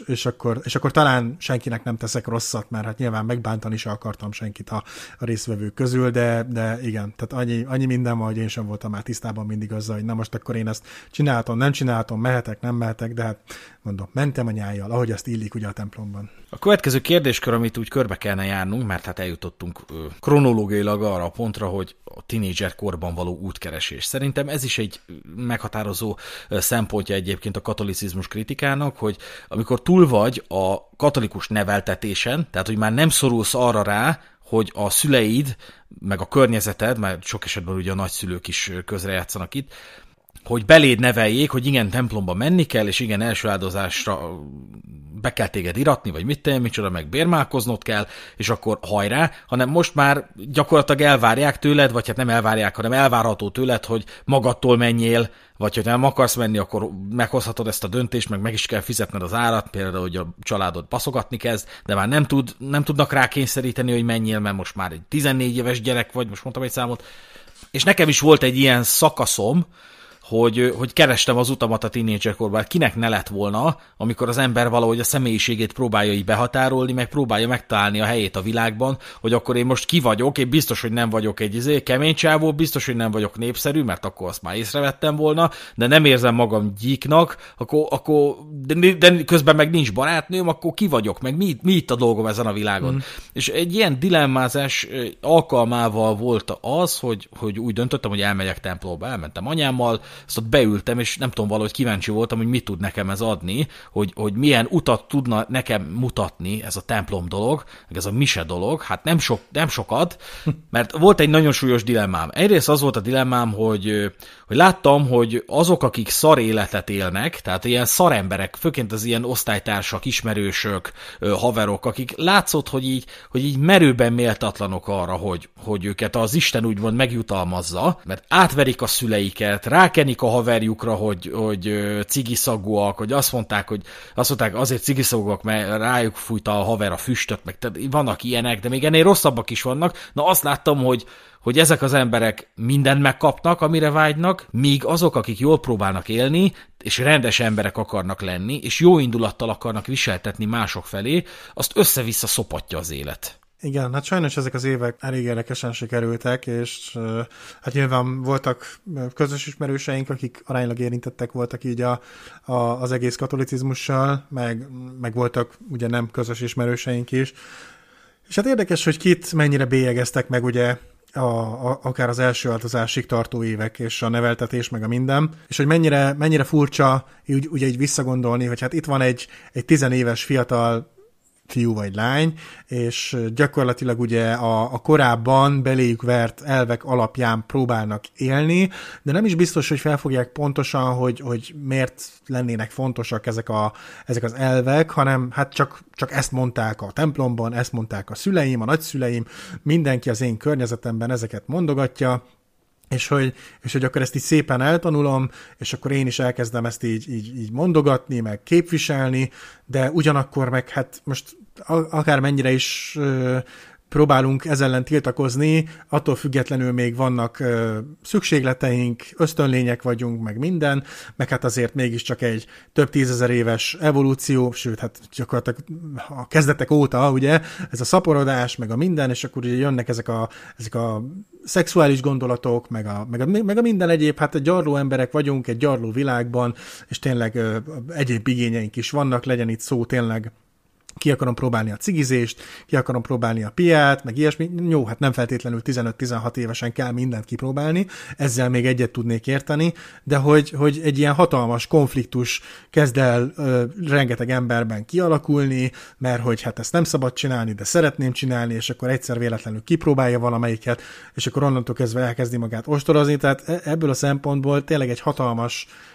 és akkor talán senkinek nem teszek rosszat, mert hát nyilván megbántani se akartam senkit a résztvevők közül, de igen, tehát annyi minden van, hogy én sem voltam már tisztában mindig azzal, hogy na most akkor én ezt csináltam, nem csináltam, mehetek, nem mehetek, de hát mondom, mentem anyájjal, ahogy azt illik ugye a templomban. A következő kérdéskör, amit úgy körbe kellene járnunk, mert hát eljutottunk kronológiailag arra a pontra, hogy a tínédzser korban való útkeresés. Szerintem ez is egy meghatározó szempontja egyébként a katolicizmus kritikának, hogy amikor túl vagy a katolikus neveltetésen, tehát hogy már nem szorulsz arra rá, hogy a szüleid, meg a környezeted, mert sok esetben ugye a nagyszülők is közrejátszanak itt, hogy beléd neveljék, hogy igen, templomba menni kell, és igen, első áldozásra be kell téged iratni, vagy micsoda, meg bérmálkoznod kell, és akkor hajrá, hanem most már gyakorlatilag elvárják tőled, vagy hát nem elvárják, hanem elvárható tőled, hogy magadtól menjél, vagy hogy nem akarsz menni, akkor meghozhatod ezt a döntést, meg is kell fizetned az árat, például, hogy a családod baszogatni kezd, de már nem tudnak rá kényszeríteni, hogy menjél, mert most már egy 14 éves gyerek vagy, most mondtam egy számot, és nekem is volt egy ilyen szakaszom, hogy kerestem az utamat a tínédzserkorban. Kinek ne lett volna, amikor az ember valahogy a személyiségét próbálja így behatárolni, meg próbálja megtalálni a helyét a világban, hogy akkor én most ki vagyok, én biztos, hogy nem vagyok egy kemény csávó, biztos, hogy nem vagyok népszerű, mert akkor azt már észrevettem volna, de nem érzem magam gyíknak, de közben meg nincs barátnőm, akkor ki vagyok, meg mi itt a dolgom ezen a világon. Mm. És egy ilyen dilemmázás alkalmával volt az, hogy úgy döntöttem, hogy elmegyek templomba, elmentem anyámmal, azt ott beültem, és nem tudom, valahogy kíváncsi voltam, hogy mit tud nekem ez adni, hogy milyen utat tudna nekem mutatni ez a templom dolog, meg ez a mise dolog, hát nem sokat, mert volt egy nagyon súlyos dilemmám. Egyrészt az volt a dilemmám, hogy láttam, hogy azok, akik szar életet élnek, tehát ilyen szar emberek, főként az ilyen osztálytársak, ismerősök, haverok, akik látszott, hogy így merőben méltatlanok arra, hogy őket az Isten úgymond megjutalmazza, mert átverik a szüleiket, rákenik a haverjukra, hogy cigiszagúak, hogy azt mondták, azért cigiszagúak, mert rájuk fújta a haver a füstöt, meg vannak ilyenek, de még ennél rosszabbak is vannak. Na azt láttam, hogy ezek az emberek mindent megkapnak, amire vágynak, míg azok, akik jól próbálnak élni, és rendes emberek akarnak lenni, és jó indulattal akarnak viseltetni mások felé, azt össze-vissza szopatja az élet. Igen, hát sajnos ezek az évek elég érdekesen sikerültek, és hát nyilván voltak közös ismerőseink, akik aránylag érintettek voltak így az egész katolicizmussal, meg voltak ugye nem közös ismerőseink is. És hát érdekes, hogy kit mennyire bélyegeztek meg ugye akár az első altozásig tartó évek, és a neveltetés, meg a minden, és hogy mennyire furcsa ugye így visszagondolni, hogy hát itt van egy 10 éves fiatal fiú vagy lány, és gyakorlatilag ugye a korábban beléjük vert elvek alapján próbálnak élni, de nem is biztos, hogy felfogják pontosan, hogy miért lennének fontosak ezek az elvek, hanem hát csak ezt mondták a templomban, ezt mondták a szüleim, a nagyszüleim, mindenki az én környezetemben ezeket mondogatja, és hogy akkor ezt így szépen eltanulom, és akkor én is elkezdem ezt így mondogatni, meg képviselni, de ugyanakkor meg hát most akármennyire is próbálunk ezzel ellen tiltakozni, attól függetlenül még vannak szükségleteink, ösztönlények vagyunk, meg minden, meg hát azért mégiscsak egy több 10 000 éves evolúció, sőt, hát gyakorlatilag a kezdetek óta, ugye, ez a szaporodás, meg a minden, és akkor ugye jönnek ezek a szexuális gondolatok, meg a minden egyéb, hát gyarló emberek vagyunk egy gyarló világban, és tényleg egyéb igényeink is vannak, legyen itt szó tényleg ki akarom próbálni a cigizést, ki akarom próbálni a piát, meg ilyesmi. Jó, hát nem feltétlenül 15-16 évesen kell mindent kipróbálni, ezzel még egyet tudnék érteni, de hogy egy ilyen hatalmas konfliktus kezd el rengeteg emberben kialakulni, mert hogy hát ezt nem szabad csinálni, de szeretném csinálni, és akkor egyszer véletlenül kipróbálja valamelyiket, és akkor onnantól kezdve elkezdi magát ostorozni, tehát ebből a szempontból tényleg egy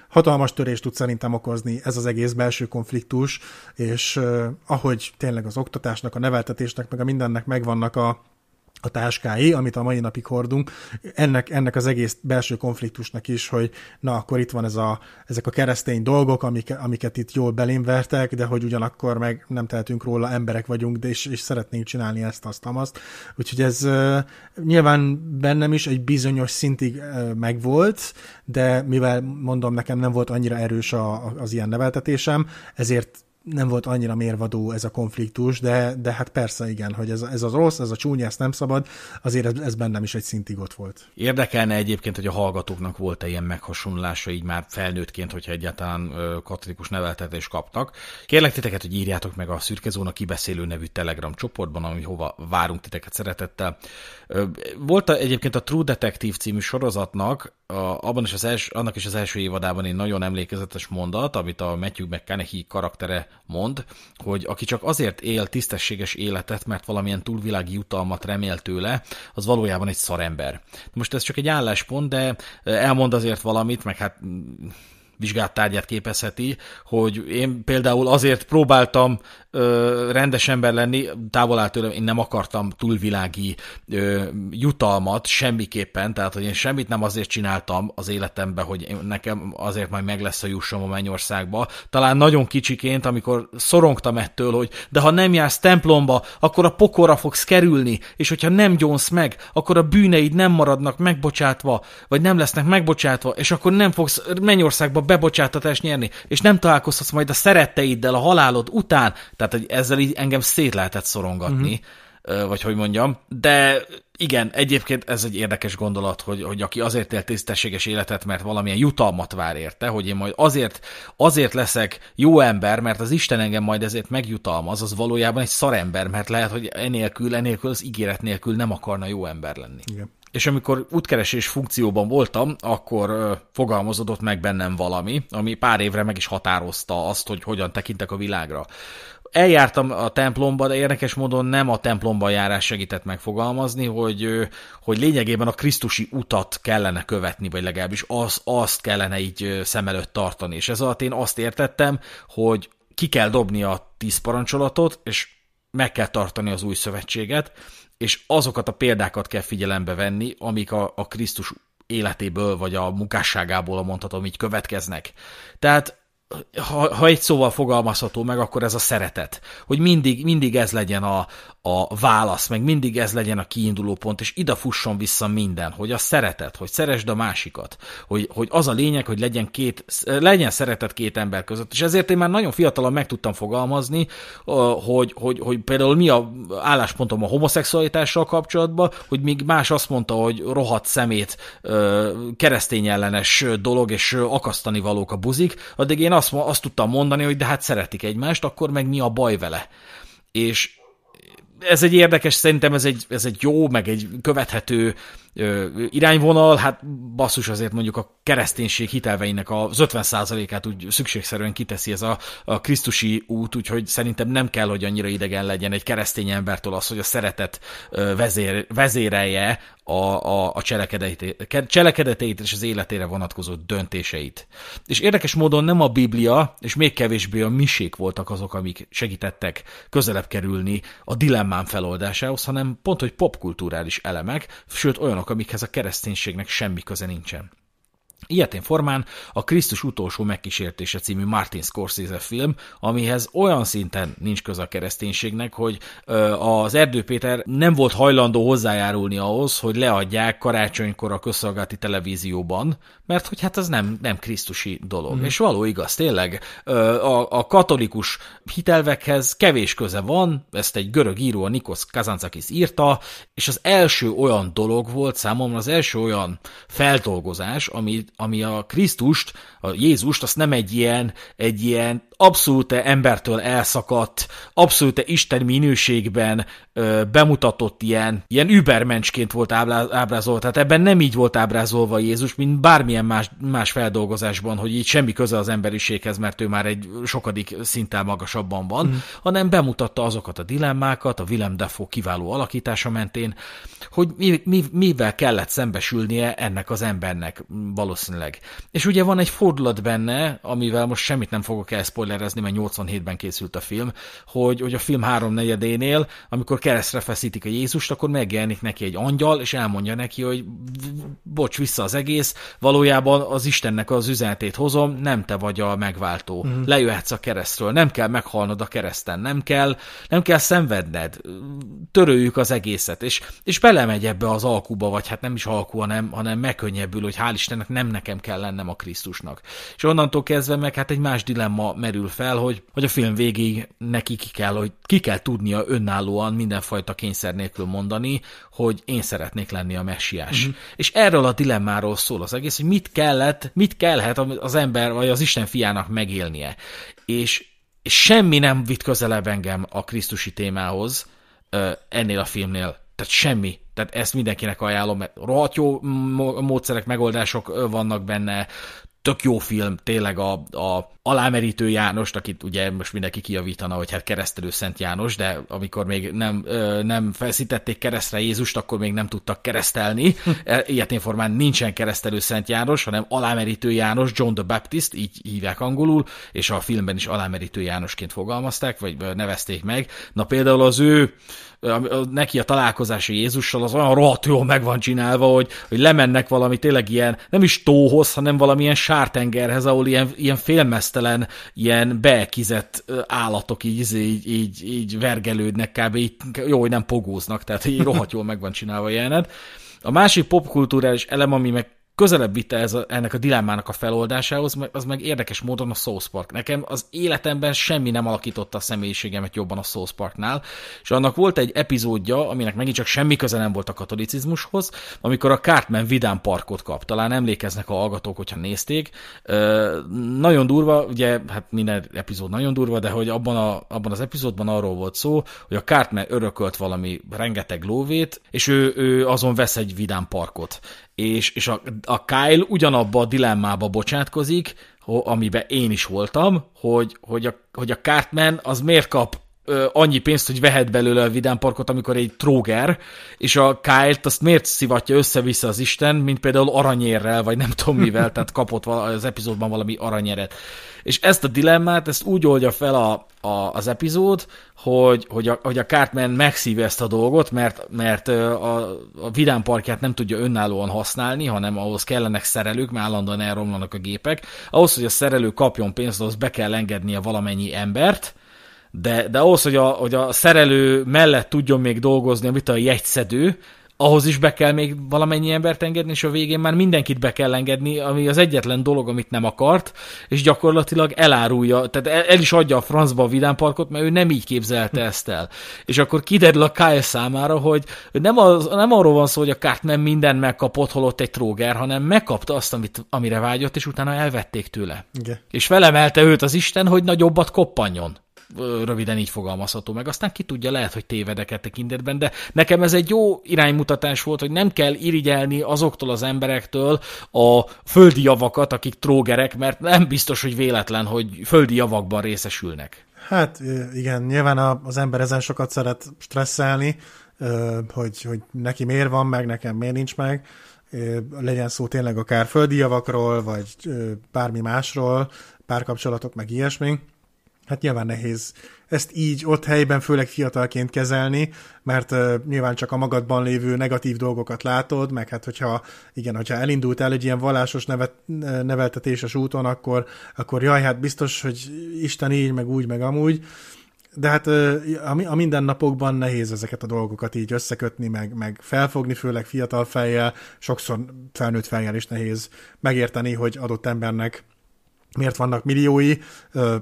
hatalmas törést tud szerintem okozni ez az egész belső konfliktus, és ahogy tényleg az oktatásnak, a neveltetésnek, meg a mindennek megvannak a táskái, amit a mai napig hordunk, ennek az egész belső konfliktusnak is, hogy na, akkor itt van ezek a keresztény dolgok, amiket itt jól belém vertek, de hogy ugyanakkor meg nem tehetünk róla, emberek vagyunk, de és szeretnénk csinálni ezt, azt, amazt. Úgyhogy ez nyilván bennem is egy bizonyos szintig megvolt, de mivel mondom, nekem nem volt annyira erős az ilyen neveltetésem, ezért nem volt annyira mérvadó ez a konfliktus, de hát persze igen, hogy ez az rossz, ez a csúnya, ezt nem szabad, azért ez bennem is egy szintig ott volt. Érdekelne egyébként, hogy a hallgatóknak volt-e ilyen meghasonlása így már felnőttként, hogyha egyáltalán katolikus neveltetést kaptak. Kérlek titeket, hogy írjátok meg a Szürke Zóna Kibeszélő nevű Telegram csoportban, amihova várunk titeket szeretettel. Volt egyébként a True Detective című sorozatnak, annak is az első évadában egy nagyon emlékezetes mondat, amit a Matthew McConaughey karaktere mond, hogy aki csak azért él tisztességes életet, mert valamilyen túlvilági jutalmat remél tőle, az valójában egy szarember. Most ez csak egy álláspont, de elmond azért valamit, meg hát vizsgálattárgyát képezheti, hogy én például azért próbáltam rendes ember lenni, távol áll tőlem, én nem akartam túlvilági jutalmat semmiképpen, tehát hogy én semmit nem azért csináltam az életemben, hogy nekem azért majd meg lesz a jussom a mennyországba. Talán nagyon kicsiként, amikor szorongtam ettől, hogy de ha nem jársz templomba, akkor a pokolra fogsz kerülni, és hogyha nem gyónsz meg, akkor a bűneid nem maradnak megbocsátva, vagy nem lesznek megbocsátva, és akkor nem fogsz mennyországba bebocsátatást nyerni, és nem találkozhatsz majd a szeretteiddel a halálod után. Tehát, hogy ezzel így engem szét lehetett szorongatni, vagy hogy mondjam, de igen, egyébként ez egy érdekes gondolat, hogy aki azért él tisztességes életet, mert valamilyen jutalmat vár érte, hogy én majd azért leszek jó ember, mert az Isten engem majd ezért megjutalmaz, az valójában egy szarember, mert lehet, hogy enélkül, az ígéret nélkül nem akarna jó ember lenni. Igen. És amikor útkeresés funkcióban voltam, akkor fogalmazódott meg bennem valami, ami pár évre meg is határozta azt, hogy hogyan tekintek a világra. Eljártam a templomba, de érdekes módon nem a templomba járás segített megfogalmazni, hogy lényegében a krisztusi utat kellene követni, vagy legalábbis azt kellene így szem előtt tartani. És ez alatt én azt értettem, hogy ki kell dobni a 10 parancsolatot, és meg kell tartani az új szövetséget, és azokat a példákat kell figyelembe venni, amik a Krisztus életéből, vagy a munkásságából, mondhatom, így következnek. Tehát, ha egy szóval fogalmazható meg, akkor ez a szeretet. Hogy mindig ez legyen a válasz, meg mindig ez legyen a kiinduló pont, és ide fusson vissza minden, hogy a szeretet, hogy szeresd a másikat, hogy az a lényeg, hogy legyen szeretet két ember között. És ezért én már nagyon fiatalon meg tudtam fogalmazni, hogy például mi a álláspontom a homoszexualitással kapcsolatban, hogy még más azt mondta, hogy rohadt szemét, keresztényellenes dolog, és akasztani valók a buzik, addig én azt tudtam mondani, hogy de hát szeretik egymást, akkor meg mi a baj vele. És ez egy érdekes, szerintem ez egy jó, meg egy követhető irányvonal, hát basszus azért mondjuk a kereszténység hitelveinek az 50%-át úgy szükségszerűen kiteszi ez a krisztusi út, úgyhogy szerintem nem kell, hogy annyira idegen legyen egy keresztény embertől az, hogy a szeretet vezérelje a cselekedeteit és az életére vonatkozó döntéseit. És érdekes módon nem a Biblia, és még kevésbé a misék voltak azok, amik segítettek közelebb kerülni a dilemmám feloldásához, hanem pont, hogy popkulturális elemek, sőt olyanok, amikhez a kereszténységnek semmi köze nincsen. Ilyetén formán a Krisztus utolsó megkísértése című Martin Scorsese film, amihez olyan szinten nincs köze a kereszténységnek, hogy az Erdő Péter nem volt hajlandó hozzájárulni ahhoz, hogy leadják karácsonykor a közszolgálati televízióban, mert hogy hát ez nem krisztusi dolog. És való igaz, tényleg a katolikus hitelvekhez kevés köze van, ezt egy görög író, a Nikos Kazancakis írta, és az első olyan dolog volt számomra, az első olyan feldolgozás, ami a Krisztust, a Jézust, azt nem egy ilyen abszolút embertől elszakadt, abszolút Isten minőségben bemutatott ilyen übermencsként volt ábrázolva. Tehát ebben nem így volt ábrázolva Jézus, mint bármilyen más feldolgozásban, hogy így semmi köze az emberiséghez, mert ő már egy sokadik szinten magasabban van, hanem bemutatta azokat a dilemmákat, a Willem Dafoe kiváló alakítása mentén, hogy mivel kellett szembesülnie ennek az embernek valószínűleg. És ugye van egy fordulat benne, amivel most semmit nem fogok elszpoilerezni, mert 87-ben készült a film, hogy a film 3/4-énél, amikor keresztre feszítik a Jézust, akkor megjelenik neki egy angyal, és elmondja neki, hogy bocs, vissza az egész, valójában az Istennek az üzenetét hozom, nem te vagy a megváltó, lejöhetsz a keresztről, nem kell meghalnod a kereszten, nem kell szenvedned, töröljük az egészet, és belemegy ebbe az alkuba, vagy hát nem is alku, hanem megkönnyebbül, hogy hál' Istennek nem nekem kell lennem a Krisztusnak. És onnantól kezdve meg hát egy más dilemma merül fel, hogy a film végig neki ki kell tudnia önállóan mindenfajta kényszer nélkül mondani, hogy én szeretnék lenni a messiás. És erről a dilemmáról szól az egész, hogy mit kellhet az ember vagy az Isten fiának megélnie. És semmi nem vitt közelebb engem a krisztusi témához ennél a filmnél. Tehát semmi. Tehát ezt mindenkinek ajánlom, mert rohadt jó módszerek, megoldások vannak benne, tök jó film, tényleg a alámerítő Jánost, akit ugye most mindenki kijavítana, hogy hát keresztelő Szent János, de amikor még nem feszítették keresztre Jézust, akkor még nem tudtak keresztelni. Ilyetén formán nincsen keresztelő Szent János, hanem alámerítő János, John the Baptist, így hívják angolul, és a filmben is alámerítő Jánosként fogalmazták, vagy nevezték meg. Na például az ő neki a találkozása Jézussal az olyan rohadt jól meg van csinálva, hogy lemennek valami tényleg ilyen, nem is tóhoz, hanem valamilyen sártengerhez, ahol ilyen félmeztelen, ilyen beekizett állatok így vergelődnek kb. Így, jó, hogy nem pogóznak, tehát így rohadt jól meg van csinálva ilyenet. A másik popkulturális elem, ami meg közelebb vitte ennek a dilemmának a feloldásához, az meg érdekes módon a South Park. Nekem az életemben semmi nem alakította a személyiségemet jobban a South Parknál, és annak volt egy epizódja, aminek megint csak semmi köze nem volt a katolicizmushoz, amikor a Cartman vidám parkot kap. Talán emlékeznek a hallgatók, hogyha nézték. Nagyon durva, ugye, hát minden epizód nagyon durva, de hogy abban az epizódban arról volt szó, hogy a Cartman örökölt valami rengeteg lóvét, és ő azon vesz egy vidám parkot. És a Kyle ugyanabba a dilemmába bocsátkozik, amiben én is voltam, hogy a Cartman az miért kap annyi pénzt, hogy vehet belőle a vidámparkot, amikor egy tróger, és a Kyle-t azt miért szivatja össze-vissza az Isten, mint például aranyérrel, vagy nem tudom mivel, tehát kapott az epizódban valami aranyéret. És ezt a dilemmát, ezt úgy oldja fel az epizód, hogy a Cartman megszívja ezt a dolgot, mert a vidámparkját nem tudja önállóan használni, hanem ahhoz kellenek szerelők, mert állandóan elromlanak a gépek. Ahhoz, hogy a szerelő kapjon pénzt, ahhoz be kell engednie valamennyi embert, de ahhoz, hogy a szerelő mellett tudjon még dolgozni, amit a jegyszedő, ahhoz is be kell még valamennyi embert engedni, és a végén már mindenkit be kell engedni, ami az egyetlen dolog, amit nem akart, és gyakorlatilag elárulja, tehát el is adja a francba a vidámparkot, mert ő nem így képzelte ezt el. És akkor kiderül a Kyle számára, hogy nem arról van szó, hogy a Cartman mindent megkapott, holott egy tróger, hanem megkapta azt, amire vágyott, és utána elvették tőle. Igen. És felemelte őt az Isten, hogy nagyobbat koppanjon. Röviden így fogalmazható meg. Aztán ki tudja, lehet, hogy tévedek e tekintetben, de nekem ez egy jó iránymutatás volt, hogy nem kell irigyelni azoktól az emberektől a földi javakat, akik trógerek, mert nem biztos, hogy véletlen, hogy földi javakban részesülnek. Hát igen, nyilván az ember ezen sokat szeret stresszelni, hogy neki miért van meg, nekem miért nincs meg, legyen szó tényleg akár földi javakról, vagy bármi másról, párkapcsolatok, meg ilyesmi. Hát nyilván nehéz ezt így ott helyben, főleg fiatalként kezelni, mert nyilván csak a magadban lévő negatív dolgokat látod, meg hát hogyha elindult el egy ilyen vallásos neveltetéses úton, akkor jaj, hát biztos, hogy Isten így, meg úgy, meg amúgy. De hát a mindennapokban nehéz ezeket a dolgokat így összekötni, meg felfogni, főleg fiatal fejjel, sokszor felnőtt fejjel is nehéz megérteni, hogy adott embernek miért vannak milliói,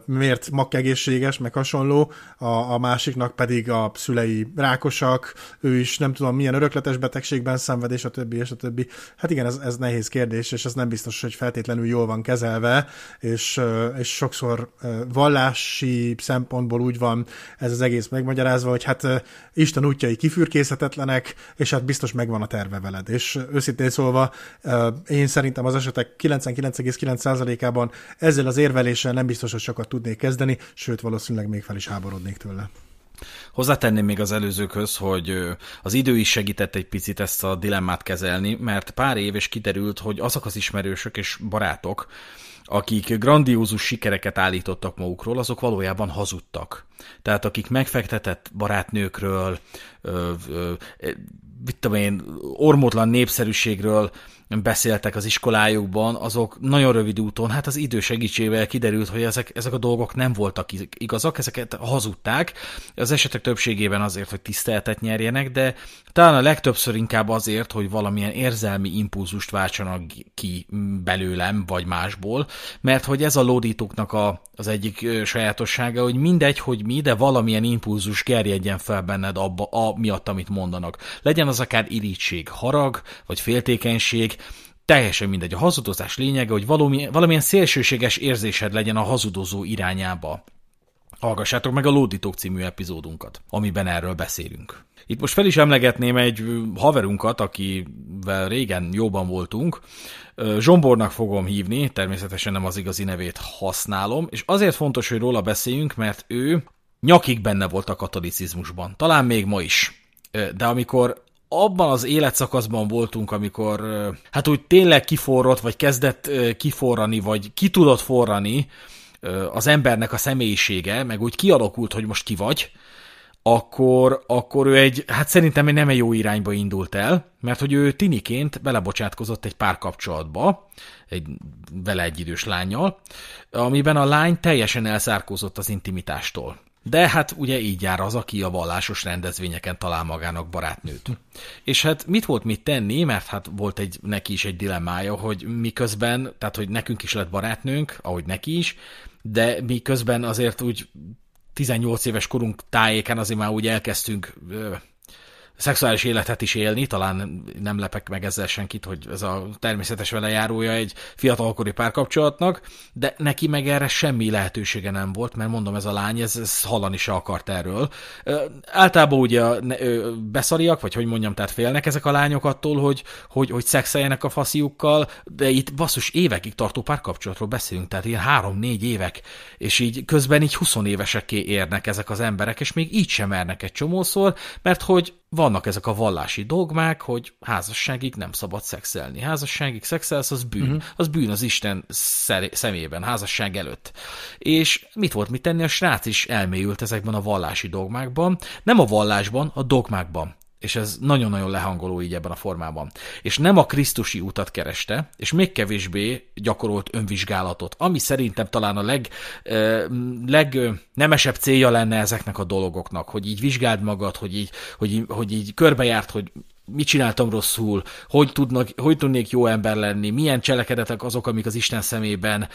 miért makkegészséges, meg hasonló, a másiknak pedig a szülei rákosak, ő is nem tudom milyen örökletes betegségben szenved, és a többi, és a többi. Hát igen, ez nehéz kérdés, és ez nem biztos, hogy feltétlenül jól van kezelve, és sokszor vallási szempontból úgy van ez az egész megmagyarázva, hogy hát Isten útjai kifürkészhetetlenek, és hát biztos megvan a terve veled. És őszintén szólva, én szerintem az esetek 99,9%-ában ezzel az érveléssel nem biztos, hogy sokat tudnék kezdeni, sőt, valószínűleg még fel is háborodnék tőle. Hozzátenném még az előzőkhöz, hogy az idő is segített egy picit ezt a dilemmát kezelni, mert pár éves kiderült, hogy azok az ismerősök és barátok, akik grandiózus sikereket állítottak magukról, azok valójában hazudtak. Tehát akik megfektetett barátnőkről, mit tudom én, ormótlan népszerűségről beszéltek az iskolájukban, azok nagyon rövid úton, hát az idő segítségével kiderült, hogy ezek a dolgok nem voltak igazak, ezeket hazudták, az esetek többségében azért, hogy tiszteletet nyerjenek, de talán a legtöbbször inkább azért, hogy valamilyen érzelmi impulzust váltsanak ki belőlem, vagy másból, mert hogy ez a lódítóknak az egyik sajátossága, hogy mindegy, hogy mi, de valamilyen impulzus gerjedjen fel benned miatt, amit mondanak. Legyen az akár irítség, harag, vagy féltékenység, teljesen mindegy. A hazudozás lényege, hogy valamilyen szélsőséges érzésed legyen a hazudozó irányába. Hallgassátok meg a Lódítók című epizódunkat, amiben erről beszélünk. Itt most fel is emlegetném egy haverunkat, akivel régen jóban voltunk. Zsombornak fogom hívni, természetesen nem az igazi nevét használom, és azért fontos, hogy róla beszéljünk, mert ő nyakig benne volt a katolicizmusban, talán még ma is. De amikor abban az életszakaszban voltunk, amikor hát úgy tényleg kiforrott, vagy kezdett kiforrani, vagy ki tudott forrani az embernek a személyisége, meg úgy kialakult, hogy most ki vagy, akkor ő hát szerintem nem egy jó irányba indult el, mert hogy ő tiniként belebocsátkozott egy párkapcsolatba, vele egy idős lányjal, amiben a lány teljesen elzárkózott az intimitástól. De hát ugye így jár az, aki a vallásos rendezvényeken talál magának barátnőt. És hát mit volt mit tenni, mert hát volt neki is egy dilemmája, hogy miközben, tehát hogy nekünk is lett barátnőnk, ahogy neki is, de miközben azért úgy 18 éves korunk tájéken azért már úgy elkezdtünk szexuális életet is élni, talán nem lepek meg ezzel senkit, hogy ez a természetes velejárója egy fiatalkori párkapcsolatnak, de neki meg erre semmi lehetősége nem volt, mert mondom, ez a lány, ez hallani se akart erről. Általában ugye beszariak, vagy hogy mondjam, tehát félnek ezek a lányok attól, hogy szexeljenek a fasziukkal, de itt basszus évekig tartó párkapcsolatról beszélünk, tehát ilyen 3-4 évek, és így közben így 20 éveseké érnek ezek az emberek, és még így sem mernek egy csomószor, mert hogy vannak ezek a vallási dogmák, hogy házasságig nem szabad szexelni. Házasságig szexelsz, az bűn. Uh-huh. Az bűn az Isten szemében, házasság előtt. És mit volt mit tenni? A srác is elmélyült ezekben a vallási dogmákban. Nem a vallásban, a dogmákban. És ez nagyon-nagyon lehangoló így ebben a formában. És nem a krisztusi utat kereste, és még kevésbé gyakorolt önvizsgálatot, ami szerintem talán a legnemesebb célja lenne ezeknek a dologoknak, hogy így vizsgáld magad, hogy így körbejárt, hogy mit csináltam rosszul, hogy tudnék jó ember lenni, milyen cselekedetek azok, amik az Isten szemében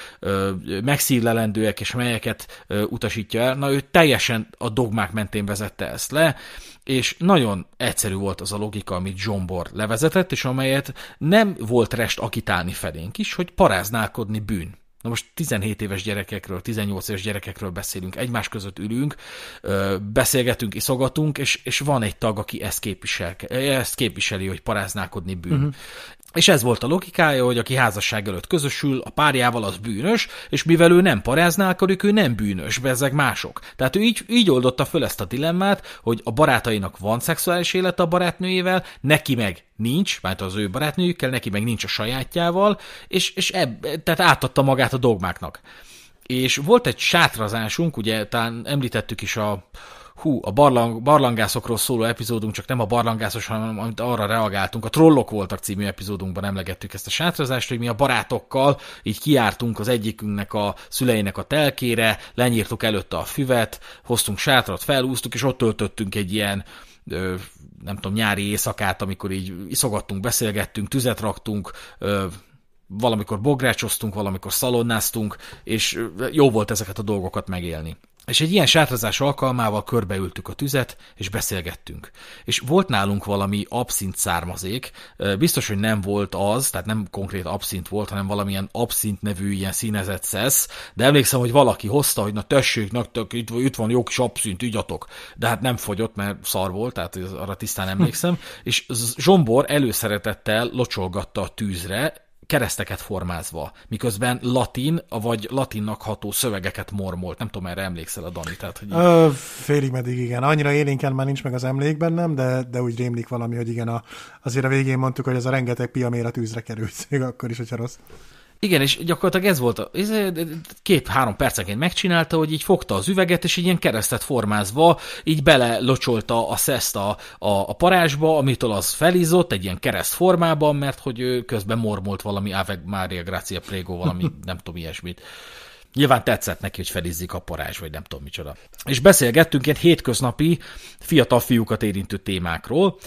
megszívlelendőek, és melyeket utasítja el. Na, ő teljesen a dogmák mentén vezette ezt le, és nagyon egyszerű volt az a logika, amit John Bore levezetett, és amelyet nem volt rest agitálni felénk is, hogy paráználkodni bűn. Na most 17 éves gyerekekről, 18 éves gyerekekről beszélünk, egymás között ülünk, beszélgetünk, iszogatunk, és van egy tag, aki ezt képviseli, hogy paráználkodni bűn. Uh-huh. És ez volt a logikája, hogy aki házasság előtt közösül, a párjával az bűnös, és mivel ő nem paráználkodik, ő nem bűnös, bezzeg mások. Tehát ő így oldotta föl ezt a dilemmát, hogy a barátainak van szexuális élet a barátnőjével, neki meg nincs, mert az ő barátnőjükkel, neki meg nincs a sajátjával, tehát átadta magát a dogmáknak. És volt egy sátrazásunk, ugye talán említettük is a barlangászokról szóló epizódunk, csak nem a barlangászos, hanem amit arra reagáltunk, a Trollok voltak című epizódunkban emlegettük ezt a sátrazást, hogy mi a barátokkal így kiártunk az egyikünknek a szüleinek a telkére, lenyírtuk előtte a füvet, hoztunk sátrat, felúztuk, és ott töltöttünk egy ilyen nem tudom, nyári éjszakát, amikor így iszogattunk, beszélgettünk, tüzet raktunk, valamikor bográcsoztunk, valamikor szalonnáztunk, és jó volt ezeket a dolgokat megélni. És egy ilyen sátrazás alkalmával körbeültük a tüzet, és beszélgettünk. És volt nálunk valami abszint származék, biztos, hogy nem volt az, tehát nem konkrét abszint volt, hanem valamilyen abszint nevű ilyen színezett szesz, de emlékszem, hogy valaki hozta, hogy na tessék, nektek, itt van jó kis abszint, ügyatok. De hát nem fogyott, mert szar volt, tehát arra tisztán emlékszem. És Zsombor előszeretettel locsolgatta a tűzre, kereszteket formázva, miközben latin, vagy latinnak ható szövegeket mormolt. Nem tudom, erre emlékszel a Dani? Tehát, hogy... félig meddig, igen. Annyira élénken már nincs meg az emlék bennem, de úgy rémlik valami, hogy igen, azért a végén mondtuk, hogy ez a rengeteg piaméra tűzre került, még akkor is, hogyha rossz. Igen, és gyakorlatilag ez volt, 2-3 percenként megcsinálta, hogy így fogta az üveget, és így ilyen keresztet formázva, így belelocsolta a szeszt a parázsba, amitől az felizzott egy ilyen kereszt formában, mert hogy ő közben mormolt valami Ave Maria Grazia Prego, valami nem tudom ilyesmit. Nyilván tetszett neki, hogy felizzik a parázs, vagy nem tudom micsoda. És beszélgettünk ilyen hétköznapi fiatal fiúkat érintő témákról,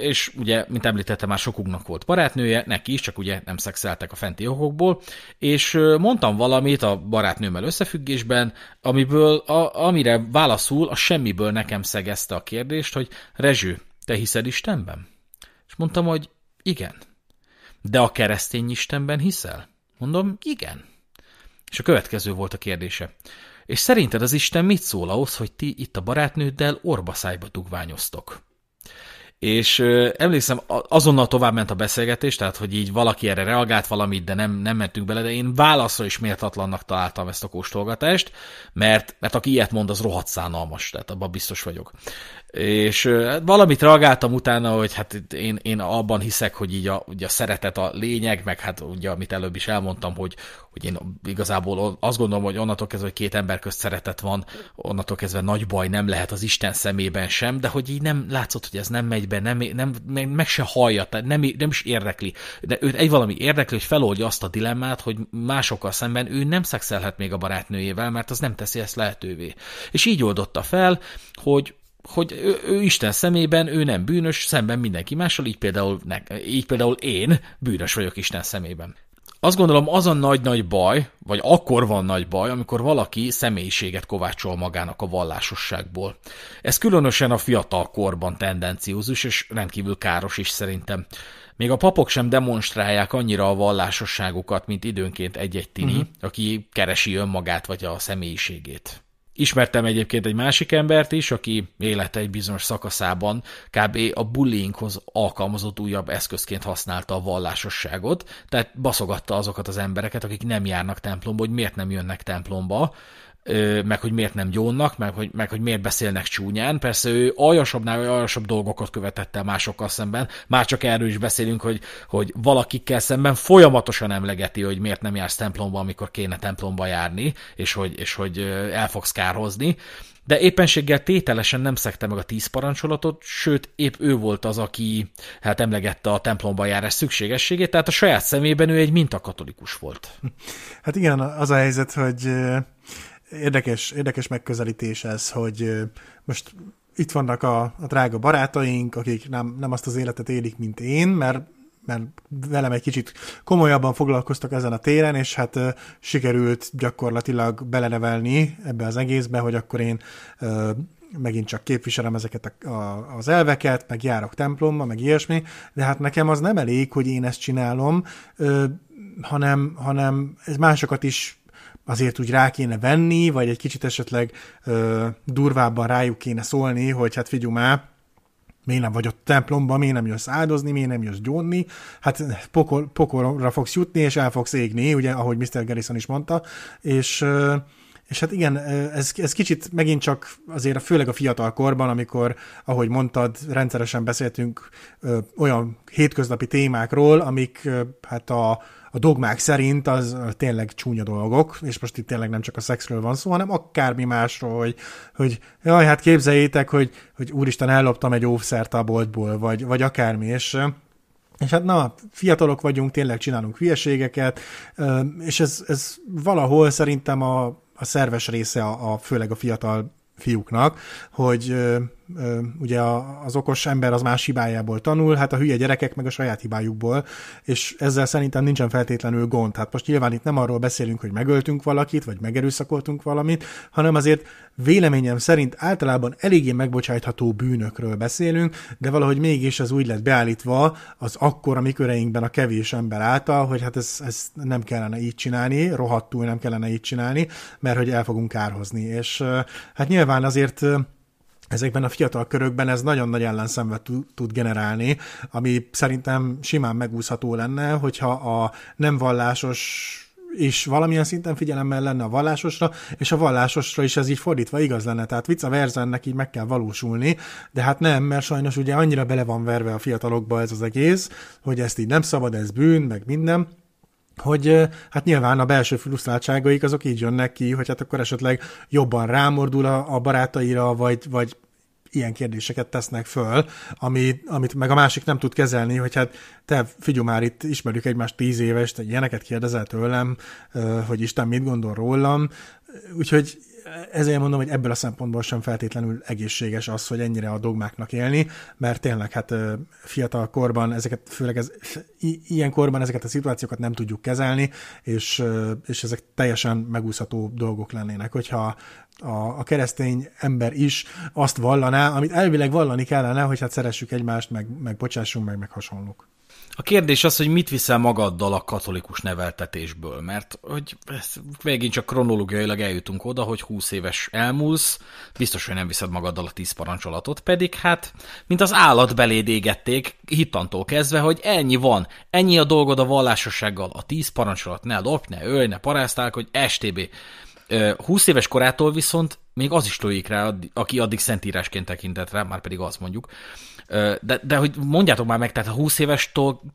és ugye, mint említettem, már sokunknak volt barátnője, neki is, csak ugye nem szexeltek a fenti okokból, és mondtam valamit a barátnőmmel összefüggésben, amire válaszul a semmiből nekem szegezte a kérdést, hogy Rezső, te hiszed Istenben? És mondtam, hogy igen. De a keresztény Istenben hiszel? Mondom, igen. És a következő volt a kérdése. És szerinted az Isten mit szól ahhoz, hogy ti itt a barátnőddel orbaszájba dugványoztok? És emlékszem, azonnal tovább ment a beszélgetés, tehát hogy így valaki erre reagált valamit, de nem mentünk bele, de én válaszra is méltatlannak találtam ezt a kóstolgatást, mert aki ilyet mond, az rohadt szánalmas, tehát abban biztos vagyok. És valamit reagáltam utána, hogy hát én abban hiszek, hogy így ugye a szeretet a lényeg, meg hát ugye, amit előbb is elmondtam, hogy én igazából azt gondolom, hogy onnantól kezdve, hogy két ember közt szeretet van, onnantól kezdve nagy baj nem lehet az Isten szemében sem, de hogy így nem látszott, hogy ez nem megy be, meg se hallja, tehát nem is érdekli. De őt egy valami érdekli, hogy feloldja azt a dilemmát, hogy másokkal szemben ő nem szexelhet még a barátnőjével, mert az nem teszi ezt lehetővé. És így oldotta fel, hogy ő Isten szemében, ő nem bűnös, szemben mindenki mással, így például én bűnös vagyok Isten szemében. Azt gondolom, az a nagy-nagy baj, vagy akkor van nagy baj, amikor valaki személyiséget kovácsol magának a vallásosságból. Ez különösen a fiatal korban tendenciózus, és rendkívül káros is szerintem. Még a papok sem demonstrálják annyira a vallásosságukat, mint időnként egy-egy tini, aki keresi önmagát vagy a személyiségét. Ismertem egyébként egy másik embert is, aki élete egy bizonyos szakaszában kb. A bullyinghoz alkalmazott újabb eszközként használta a vallásosságot, tehát baszogatta azokat az embereket, akik nem járnak templomba, hogy miért nem jönnek templomba, meg hogy miért nem gyónnak, meg hogy miért beszélnek csúnyán. Persze ő aljasabb dolgokat követett el másokkal szemben. Már csak erről is beszélünk, hogy valakikkel szemben folyamatosan emlegeti, hogy miért nem jársz templomba, amikor kéne templomba járni, és hogy el fogsz kárhozni. De éppenséggel tételesen nem szegte meg a 10 parancsolatot, sőt, épp ő volt az, aki hát emlegette a templomba járás szükségességét, tehát a saját szemében ő egy mintakatolikus volt. Hát igen, az a helyzet, hogy érdekes megközelítés ez, hogy most itt vannak a drága barátaink, akik nem azt az életet élik, mint én, mert velem egy kicsit komolyabban foglalkoztak ezen a téren, és hát sikerült gyakorlatilag belenevelni ebbe az egészbe, hogy akkor én megint csak képviselem ezeket az elveket, meg járok templomba, meg ilyesmi, de hát nekem az nem elég, hogy én ezt csinálom, hanem ez másokat is azért úgy rá kéne venni, vagy egy kicsit esetleg durvábban rájuk kéne szólni, hogy hát figyelj már, miért nem vagy ott templomban, miért nem jössz áldozni, miért nem jössz gyónni, hát pokolra fogsz jutni, és el fogsz égni, ugye, ahogy Mr. Garrison is mondta, és hát igen, ez kicsit megint csak azért főleg a fiatal korban, amikor, ahogy mondtad, rendszeresen beszéltünk olyan hétköznapi témákról, amik hát a dogmák szerint az tényleg csúnya dolgok, és most itt tényleg nem csak a szexről van szó, hanem akármi másról, hogy jaj, hát képzeljétek, hogy úristen, elloptam egy óvszert a boltból, vagy akármi, és hát na, fiatalok vagyunk, tényleg csinálunk hülyeségeket, és ez valahol szerintem a szerves része, főleg a fiatal fiúknak, hogy ugye az okos ember az más hibájából tanul, hát a hülye gyerekek meg a saját hibájukból, és ezzel szerintem nincsen feltétlenül gond. Hát most nyilván itt nem arról beszélünk, hogy megöltünk valakit, vagy megerőszakoltunk valamit, hanem azért véleményem szerint általában eléggé megbocsájtható bűnökről beszélünk, de valahogy mégis ez úgy lett beállítva az akkora mi köreinkben a kevés ember által, hogy hát ez nem kellene így csinálni, rohadtul nem kellene így csinálni, mert hogy el fogunk kárhozni. És hát nyilván azért ezekben a fiatal körökben ez nagyon nagy ellenszenvet tud generálni, ami szerintem simán megúszható lenne, hogyha a nem vallásos és valamilyen szinten figyelemmel lenne a vallásosra, és a vallásosra is ez így fordítva igaz lenne, tehát vice versa, ennek így meg kell valósulni, de hát nem, mert sajnos ugye annyira bele van verve a fiatalokba ez az egész, hogy ezt így nem szabad, ez bűn, meg minden, hogy hát nyilván a belső frusztráltságaik azok így jönnek ki, hogy hát akkor esetleg jobban rámordul a barátaira, vagy ilyen kérdéseket tesznek föl, amit meg a másik nem tud kezelni, hogy hát te figyelj már, itt ismerjük egymást 10 éves, te ilyeneket kérdezel tőlem, hogy Isten mit gondol rólam, úgyhogy ezért mondom, hogy ebből a szempontból sem feltétlenül egészséges az, hogy ennyire a dogmáknak élni, mert tényleg hát fiatal korban, ilyen korban ezeket a szituációkat nem tudjuk kezelni, és ezek teljesen megúszható dolgok lennének, hogyha a keresztény ember is azt vallaná, amit elvileg vallani kellene, hogy hát szeressük egymást, meg bocsássunk, meg hasonlók. A kérdés az, hogy mit viszel magaddal a katolikus neveltetésből, mert hogy megint csak kronológiailag eljutunk oda, hogy 20 éves elmúlsz, biztos, hogy nem viszed magaddal a 10 parancsolatot, pedig hát, mint az állat beléd égették, hittantól kezdve, hogy ennyi van, ennyi a dolgod a vallásossággal, a 10 parancsolat, ne lopj, ne ölj, ne parásztálkodj, hogy STB. 20 éves korától viszont még az is töljék rá, aki addig szentírásként tekintett rá, már pedig azt mondjuk. De hogy mondjátok már meg, tehát a 20 éves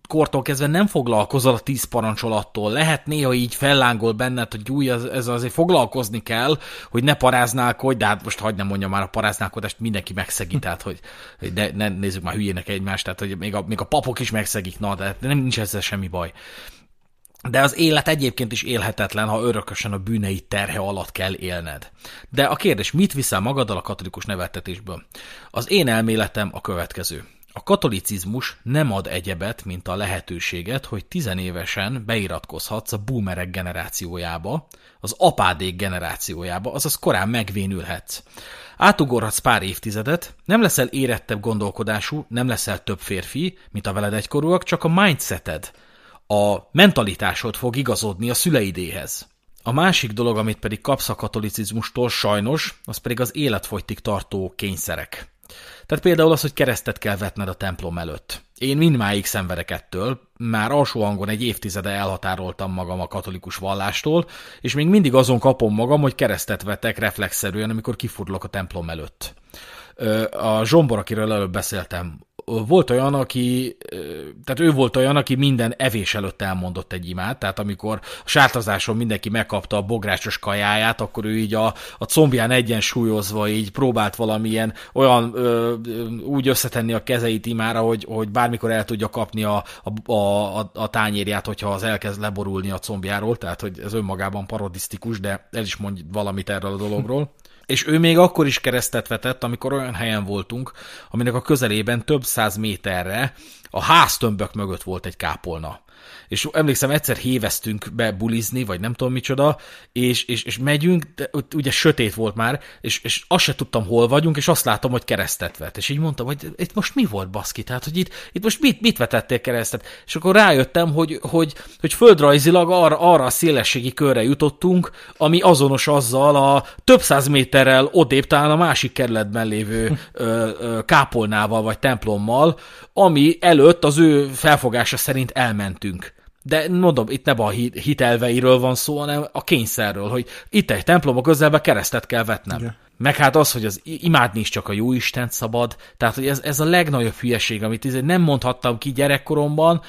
kortól kezdve nem foglalkozol a 10 parancsolattól. Lehet néha így fellángol benned, hogy új, ez azért foglalkozni kell, hogy ne paráználkodj, de hát most hagyd ne mondjam már a paráználkodást, mindenki megszegi, tehát hogy de ne nézzük már hülyének egymást, tehát hogy még a papok is megszegik, na, de nem nincs ezzel semmi baj. De az élet egyébként is élhetetlen, ha örökösen a bűnei terhe alatt kell élned. De a kérdés, mit viszel magaddal a katolikus neveltetésből? Az én elméletem a következő. A katolicizmus nem ad egyebet, mint a lehetőséget, hogy 10 évesen beiratkozhatsz a boomerek generációjába, az apádék generációjába, azaz korán megvénülhetsz. Átugorhatsz pár évtizedet, nem leszel érettebb gondolkodású, nem leszel több férfi, mint a veled egykorúak, csak a mindseted, a mentalitásod fog igazodni a szüleidéhez. A másik dolog, amit pedig kapsz a katolicizmustól sajnos, az pedig az életfogytig tartó kényszerek. Tehát például az, hogy keresztet kell vetned a templom előtt. Én mindmáig szenvedek ettől, már alsó hangon 1 évtizede elhatároltam magam a katolikus vallástól, és még mindig azon kapom magam, hogy keresztet vetek reflexzerűen, amikor kifordulok a templom előtt. A Zsombor, akiről előbb beszéltem, ő volt olyan, aki minden evés előtt elmondott egy imát, tehát amikor a sátlazáson mindenki megkapta a bográcsos kajáját, akkor ő így a combján egyensúlyozva így próbált valamilyen olyan úgy összetenni a kezeit imára, hogy bármikor el tudja kapni a tányérját, hogyha az elkezd leborulni a combjáról, tehát hogy ez önmagában parodisztikus, de el is mondj valamit erről a dologról. És ő még akkor is keresztet vetett, amikor olyan helyen voltunk, aminek a közelében több 100 méterre a háztömbök mögött volt egy kápolna. És emlékszem, egyszer héveztünk be bulizni, vagy nem tudom micsoda, és megyünk, de ugye sötét volt már, és azt se tudtam, hol vagyunk, és azt látom, hogy keresztet vet. És így mondtam, hogy itt most mi volt, baszki? Tehát, hogy itt most mit vetettél keresztet? És akkor rájöttem, hogy földrajzilag arra a szélességi körre jutottunk, ami azonos azzal a több 100 méterrel odébb, talán a másik kerületben lévő kápolnával, vagy templommal, ami előtt az ő felfogása szerint elmentünk. De mondom, itt nem a hitelveiről van szó, hanem a kényszerről, hogy itt egy templom, a közelbe keresztet kell vetnem. Igen. Meg hát az, hogy az imádni is csak a jó Istent szabad, tehát hogy ez a legnagyobb hülyeség, amit nem mondhattam ki gyerekkoromban,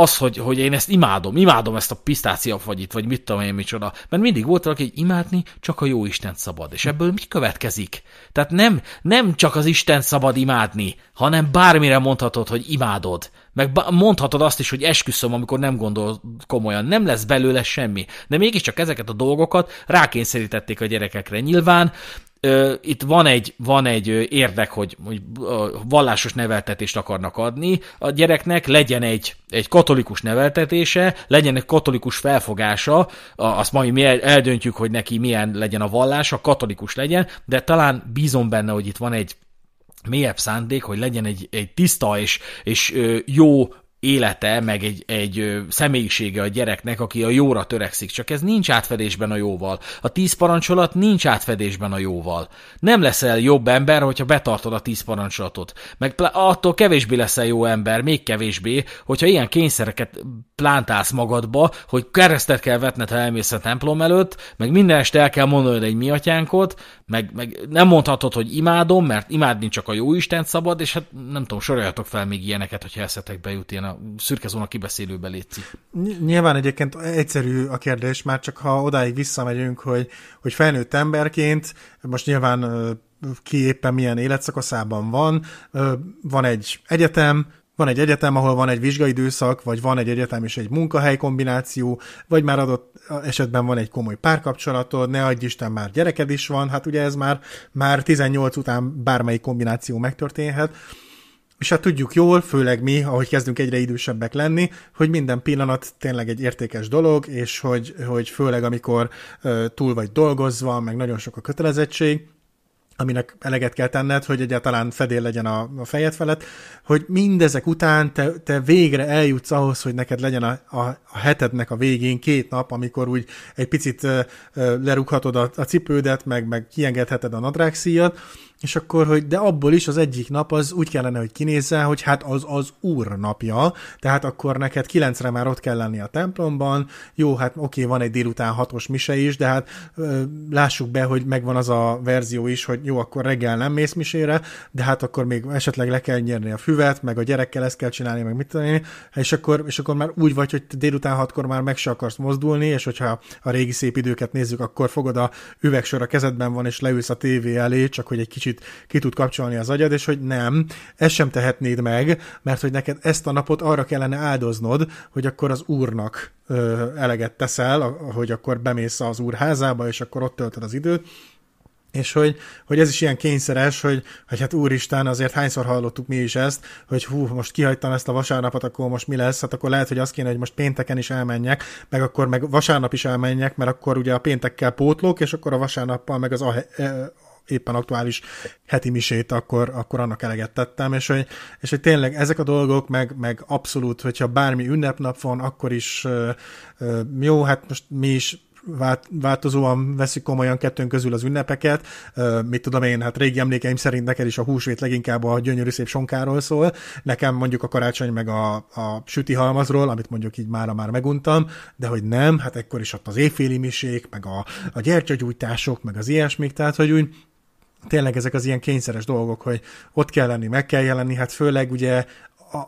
az, hogy én ezt imádom ezt a pisztáciafagyit, vagy mit tudom én micsoda, mert mindig volt valaki, hogy imádni csak a jó Istent szabad, és ebből mi következik? Tehát nem csak az Istent szabad imádni, hanem bármire mondhatod, hogy imádod, meg mondhatod azt is, hogy esküszöm, amikor nem gondol komolyan, nem lesz belőle semmi, de mégiscsak ezeket a dolgokat rákényszerítették a gyerekekre. Nyilván Itt van egy érdek, hogy vallásos neveltetést akarnak adni a gyereknek, legyen egy katolikus neveltetése, legyen egy katolikus felfogása, azt majd mi eldöntjük, hogy neki milyen legyen a vallása, katolikus legyen, de talán bízom benne, hogy itt van egy mélyebb szándék, hogy legyen egy tiszta és jó élete, meg egy személyisége a gyereknek, aki a jóra törekszik, csak ez nincs átfedésben a jóval. A 10 parancsolat nincs átfedésben a jóval. Nem leszel jobb ember, hogyha betartod a 10 parancsolatot. Meg attól kevésbé leszel jó ember, még kevésbé, hogyha ilyen kényszereket plántálsz magadba, hogy keresztet kell vetned, ha elmész a templom előtt, meg minden este el kell mondanod egy mi atyánkot, meg nem mondhatod, hogy imádom, mert imádni csak a jó Istent szabad, és hát nem tudom, soroljatok fel még ilyeneket, hogyha eszetekbe jut ilyen a szürke zóna kibeszélőbe, létszik. Nyilván egyébként egyszerű a kérdés, már csak ha odáig visszamegyünk, hogy felnőtt emberként, most nyilván ki éppen milyen életszakaszában van, van egy egyetem, ahol van egy vizsgaidőszak, vagy van egy egyetem és egy munkahely kombináció, vagy már adott esetben van egy komoly párkapcsolatod, ne adj Isten, már gyereked is van, hát ugye ez már 18 után bármelyik kombináció megtörténhet. És hát tudjuk jól, főleg mi, ahogy kezdünk egyre idősebbek lenni, hogy minden pillanat tényleg egy értékes dolog, és hogy főleg amikor túl vagy dolgozva, meg nagyon sok a kötelezettség, aminek eleget kell tenned, hogy egyáltalán fedél legyen a fejed felett, hogy mindezek után te végre eljutsz ahhoz, hogy neked legyen a hetednek a végén 2 nap, amikor úgy egy picit lerúghatod a cipődet, meg kiengedheted a nadrágszíjat, és akkor, hogy de abból is az egyik nap az úgy kellene, hogy kinézzel, hogy hát az Úr napja, tehát akkor neked 9-re már ott kell lenni a templomban, jó, hát oké, van egy délután 6-os mise is, de hát lássuk be, hogy megvan az a verzió is, hogy jó, akkor reggel nem mész misére, de hát akkor még esetleg le kell nyerni a füvet, meg a gyerekkel ezt kell csinálni, meg mit tenni, és akkor már úgy vagy, hogy délután 6-kor már meg se akarsz mozdulni, és hogyha a régi szép időket nézzük, akkor fogod a üvegsor a kezedben van, és leülsz a tévé elé, csak hogy egy kicsit ki tud kapcsolni az agyad, és hogy nem, ezt sem tehetnéd meg, mert hogy neked ezt a napot arra kellene áldoznod, hogy akkor az Úrnak eleget teszel, hogy akkor bemész az Úr házába, és akkor ott töltöd az időt, és hogy ez is ilyen kényszeres, hogy hát Úristen, azért hányszor hallottuk mi is ezt, hogy hú, most kihagytam ezt a vasárnapot, akkor most mi lesz, hát akkor lehet, hogy azt kéne, hogy most pénteken is elmenjek, meg akkor meg vasárnap is elmenjek, mert akkor ugye a péntekkel pótlok, és akkor a vasárnappal meg az éppen aktuális heti misét, akkor annak eleget tettem, és hogy tényleg ezek a dolgok, meg abszolút, hogyha bármi ünnepnap van, akkor is jó, hát most mi is változóan veszük komolyan kettőnk közül az ünnepeket, mit tudom én, hát régi emlékeim szerint neked is a húsvét leginkább a gyönyörű szép sonkáról szól, nekem mondjuk a karácsony meg a süti halmazról, amit mondjuk így mára már meguntam, de hogy nem, hát ekkor is ott az éjféli misék, meg a gyertyagyújtások, meg az ilyesmik, tehát hogy úgy tényleg ezek az ilyen kényszeres dolgok, hogy ott kell lenni, meg kell jelenni, hát főleg ugye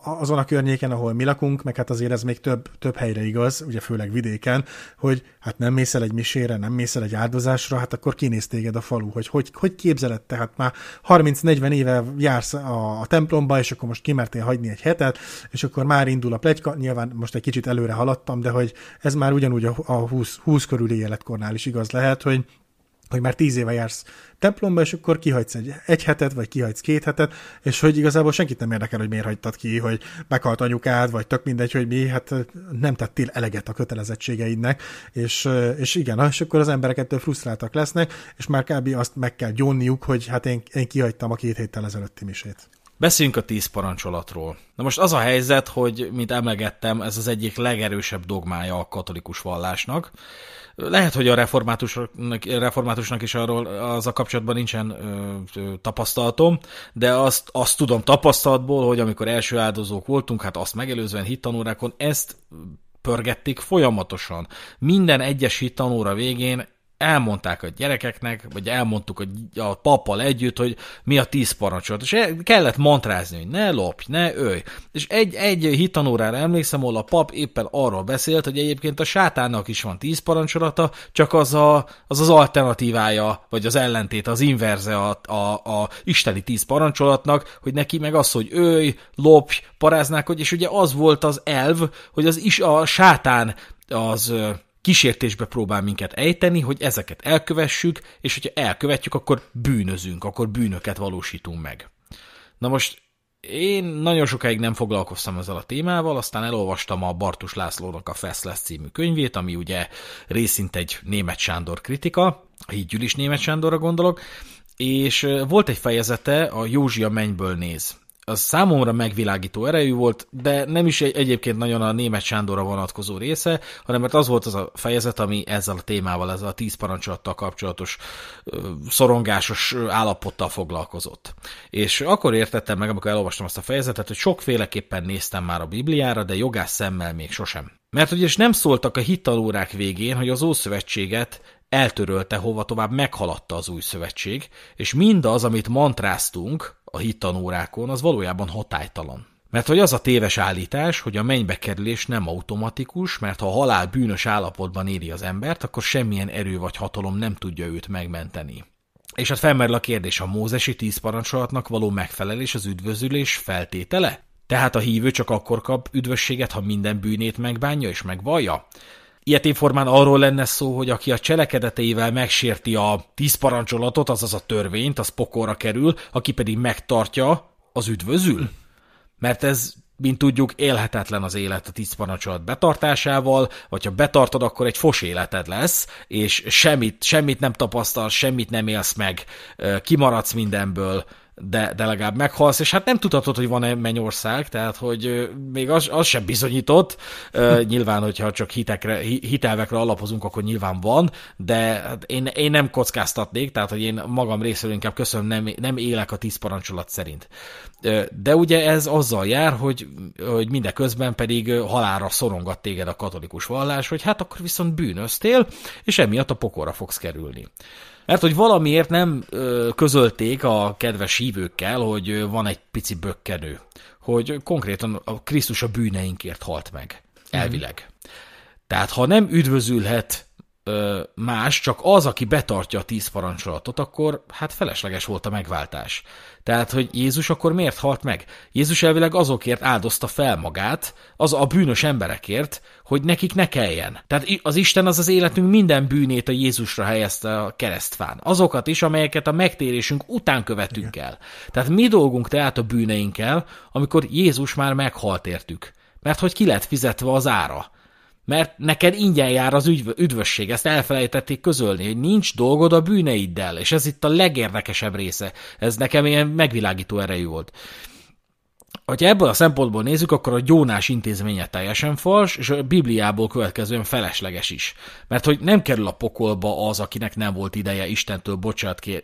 azon a környéken, ahol mi lakunk, meg hát azért ez még több helyre igaz, ugye főleg vidéken, hogy hát nem mész el egy misére, nem mész el egy áldozásra, hát akkor kinéz téged a falu, hogy képzeled te, hát már 30-40 éve jársz a templomba, és akkor most kimertél hagyni egy hetet, és akkor már indul a pletyka, nyilván most egy kicsit előre haladtam, de hogy ez már ugyanúgy a 20 körüli életkornál is igaz lehet, hogy már 10 éve jársz templomba, és akkor kihagysz egy hetet, vagy kihagysz 2 hetet, és hogy igazából senkit nem érdekel, hogy miért hagytad ki, hogy meghalt anyukád, vagy tök mindegy, hogy mi, hát nem tettél eleget a kötelezettségeidnek, és igen, és akkor az emberek ettől frusztráltak lesznek, és már kb. Azt meg kell gyónniuk, hogy hát én kihagytam a 2 héttel ezelőtti misét. Beszéljünk a 10 parancsolatról. Na most az a helyzet, hogy, mint emlegettem, ez az egyik legerősebb dogmája a katolikus vallásnak. Lehet, hogy a reformátusnak is arról az a kapcsolatban nincsen tapasztalatom, de azt tudom tapasztalatból, hogy amikor első áldozók voltunk, hát azt megelőzően hittanórákon ezt pörgették folyamatosan. Minden egyes hittanóra végén elmondták a gyerekeknek, vagy elmondtuk a pappal együtt, hogy mi a 10 parancsolat. És kellett mantrázni, hogy ne lopj, ne ölj. És egy hittanórára emlékszem, ahol a pap éppen arról beszélt, hogy egyébként a sátánnak is van 10 parancsolata, csak az alternatívája, vagy az ellentét, az inverze a isteni 10 parancsolatnak, hogy neki meg az, hogy ölj, lopj, paráználkodj, és ugye az volt az elv, hogy a sátán az kísértésbe próbál minket ejteni, hogy ezeket elkövessük, és hogyha elkövetjük, akkor bűnözünk, akkor bűnöket valósítunk meg. Na most én nagyon sokáig nem foglalkoztam ezzel a témával, aztán elolvastam a Bartus Lászlónak a Feszlesz című könyvét, ami ugye részint egy Németh Sándor kritika, higgyül is Németh Sándorra gondolok, és volt egy fejezete, a Józsi a mennyből néz. Az számomra megvilágító erejű volt, de nem is egyébként nagyon a Németh Sándorra vonatkozó része, hanem mert az volt az a fejezet, ami ezzel a témával, ezzel a 10 parancsolattal kapcsolatos szorongásos állapottal foglalkozott. És akkor értettem meg, amikor elolvastam azt a fejezetet, hogy sokféleképpen néztem már a Bibliára, de jogász szemmel még sosem. Mert ugyanis nem szóltak a hittanórák végén, hogy az Ószövetséget eltörölte, hova tovább meghaladta az Új Szövetség, és mindaz, amit mantráztunk a hittanórákon, az valójában hatálytalan. Mert hogy az a téves állítás, hogy a mennybe kerülés nem automatikus, mert ha a halál bűnös állapotban éri az embert, akkor semmilyen erő vagy hatalom nem tudja őt megmenteni. És hát felmerül a kérdés, a mózesi 10 parancsolatnak való megfelelés az üdvözülés feltétele? Tehát a hívő csak akkor kap üdvösséget, ha minden bűnét megbánja és megvallja? Ilyetén formán arról lenne szó, hogy aki a cselekedeteivel megsérti a 10 parancsolatot, azaz a törvényt, az pokolra kerül, aki pedig megtartja, az üdvözül. Mert ez, mint tudjuk, élhetetlen az élet a 10 parancsolat betartásával, vagy ha betartod, akkor egy fos életed lesz, és semmit nem tapasztalsz, semmit nem élsz meg, kimaradsz mindenből, de legalább meghalsz, és hát nem tudhatod, hogy van-e mennyország, tehát hogy még az sem bizonyított, nyilván, hogyha csak hitelvekre alapozunk, akkor nyilván van, de én nem kockáztatnék, tehát hogy én magam részéről inkább köszönöm, nem élek a 10 parancsolat szerint. De ugye ez azzal jár, hogy mindeközben pedig halálra szorongat téged a katolikus vallás, hogy hát akkor viszont bűnöztél, és emiatt a pokolra fogsz kerülni. Mert hogy valamiért nem közölték a kedves hívőkkel, hogy van egy pici bökkenő, hogy konkrétan a Krisztus a bűneinkért halt meg, elvileg. Tehát ha nem üdvözülhet más, csak az, aki betartja a 10 parancsolatot, akkor hát felesleges volt a megváltás. Tehát, hogy Jézus akkor miért halt meg? Jézus elvileg azokért áldozta fel magát, az a bűnös emberekért, hogy nekik ne kelljen. Tehát az Isten az életünk minden bűnét a Jézusra helyezte a keresztfán. Azokat is, amelyeket a megtérésünk után követünk el. Tehát mi dolgunk tehát a bűneinkkel, amikor Jézus már meghalt értük? Mert hogy ki lett fizetve az ára? Mert neked ingyen jár az üdvösség, ezt elfelejtették közölni, hogy nincs dolgod a bűneiddel, és ez itt a legérdekesebb része. Ez nekem ilyen megvilágító erejű volt. Ha ebből a szempontból nézzük, akkor a gyónás intézménye teljesen fals, és a Bibliából következően felesleges is. Mert hogy nem kerül a pokolba az, akinek nem volt ideje Istentől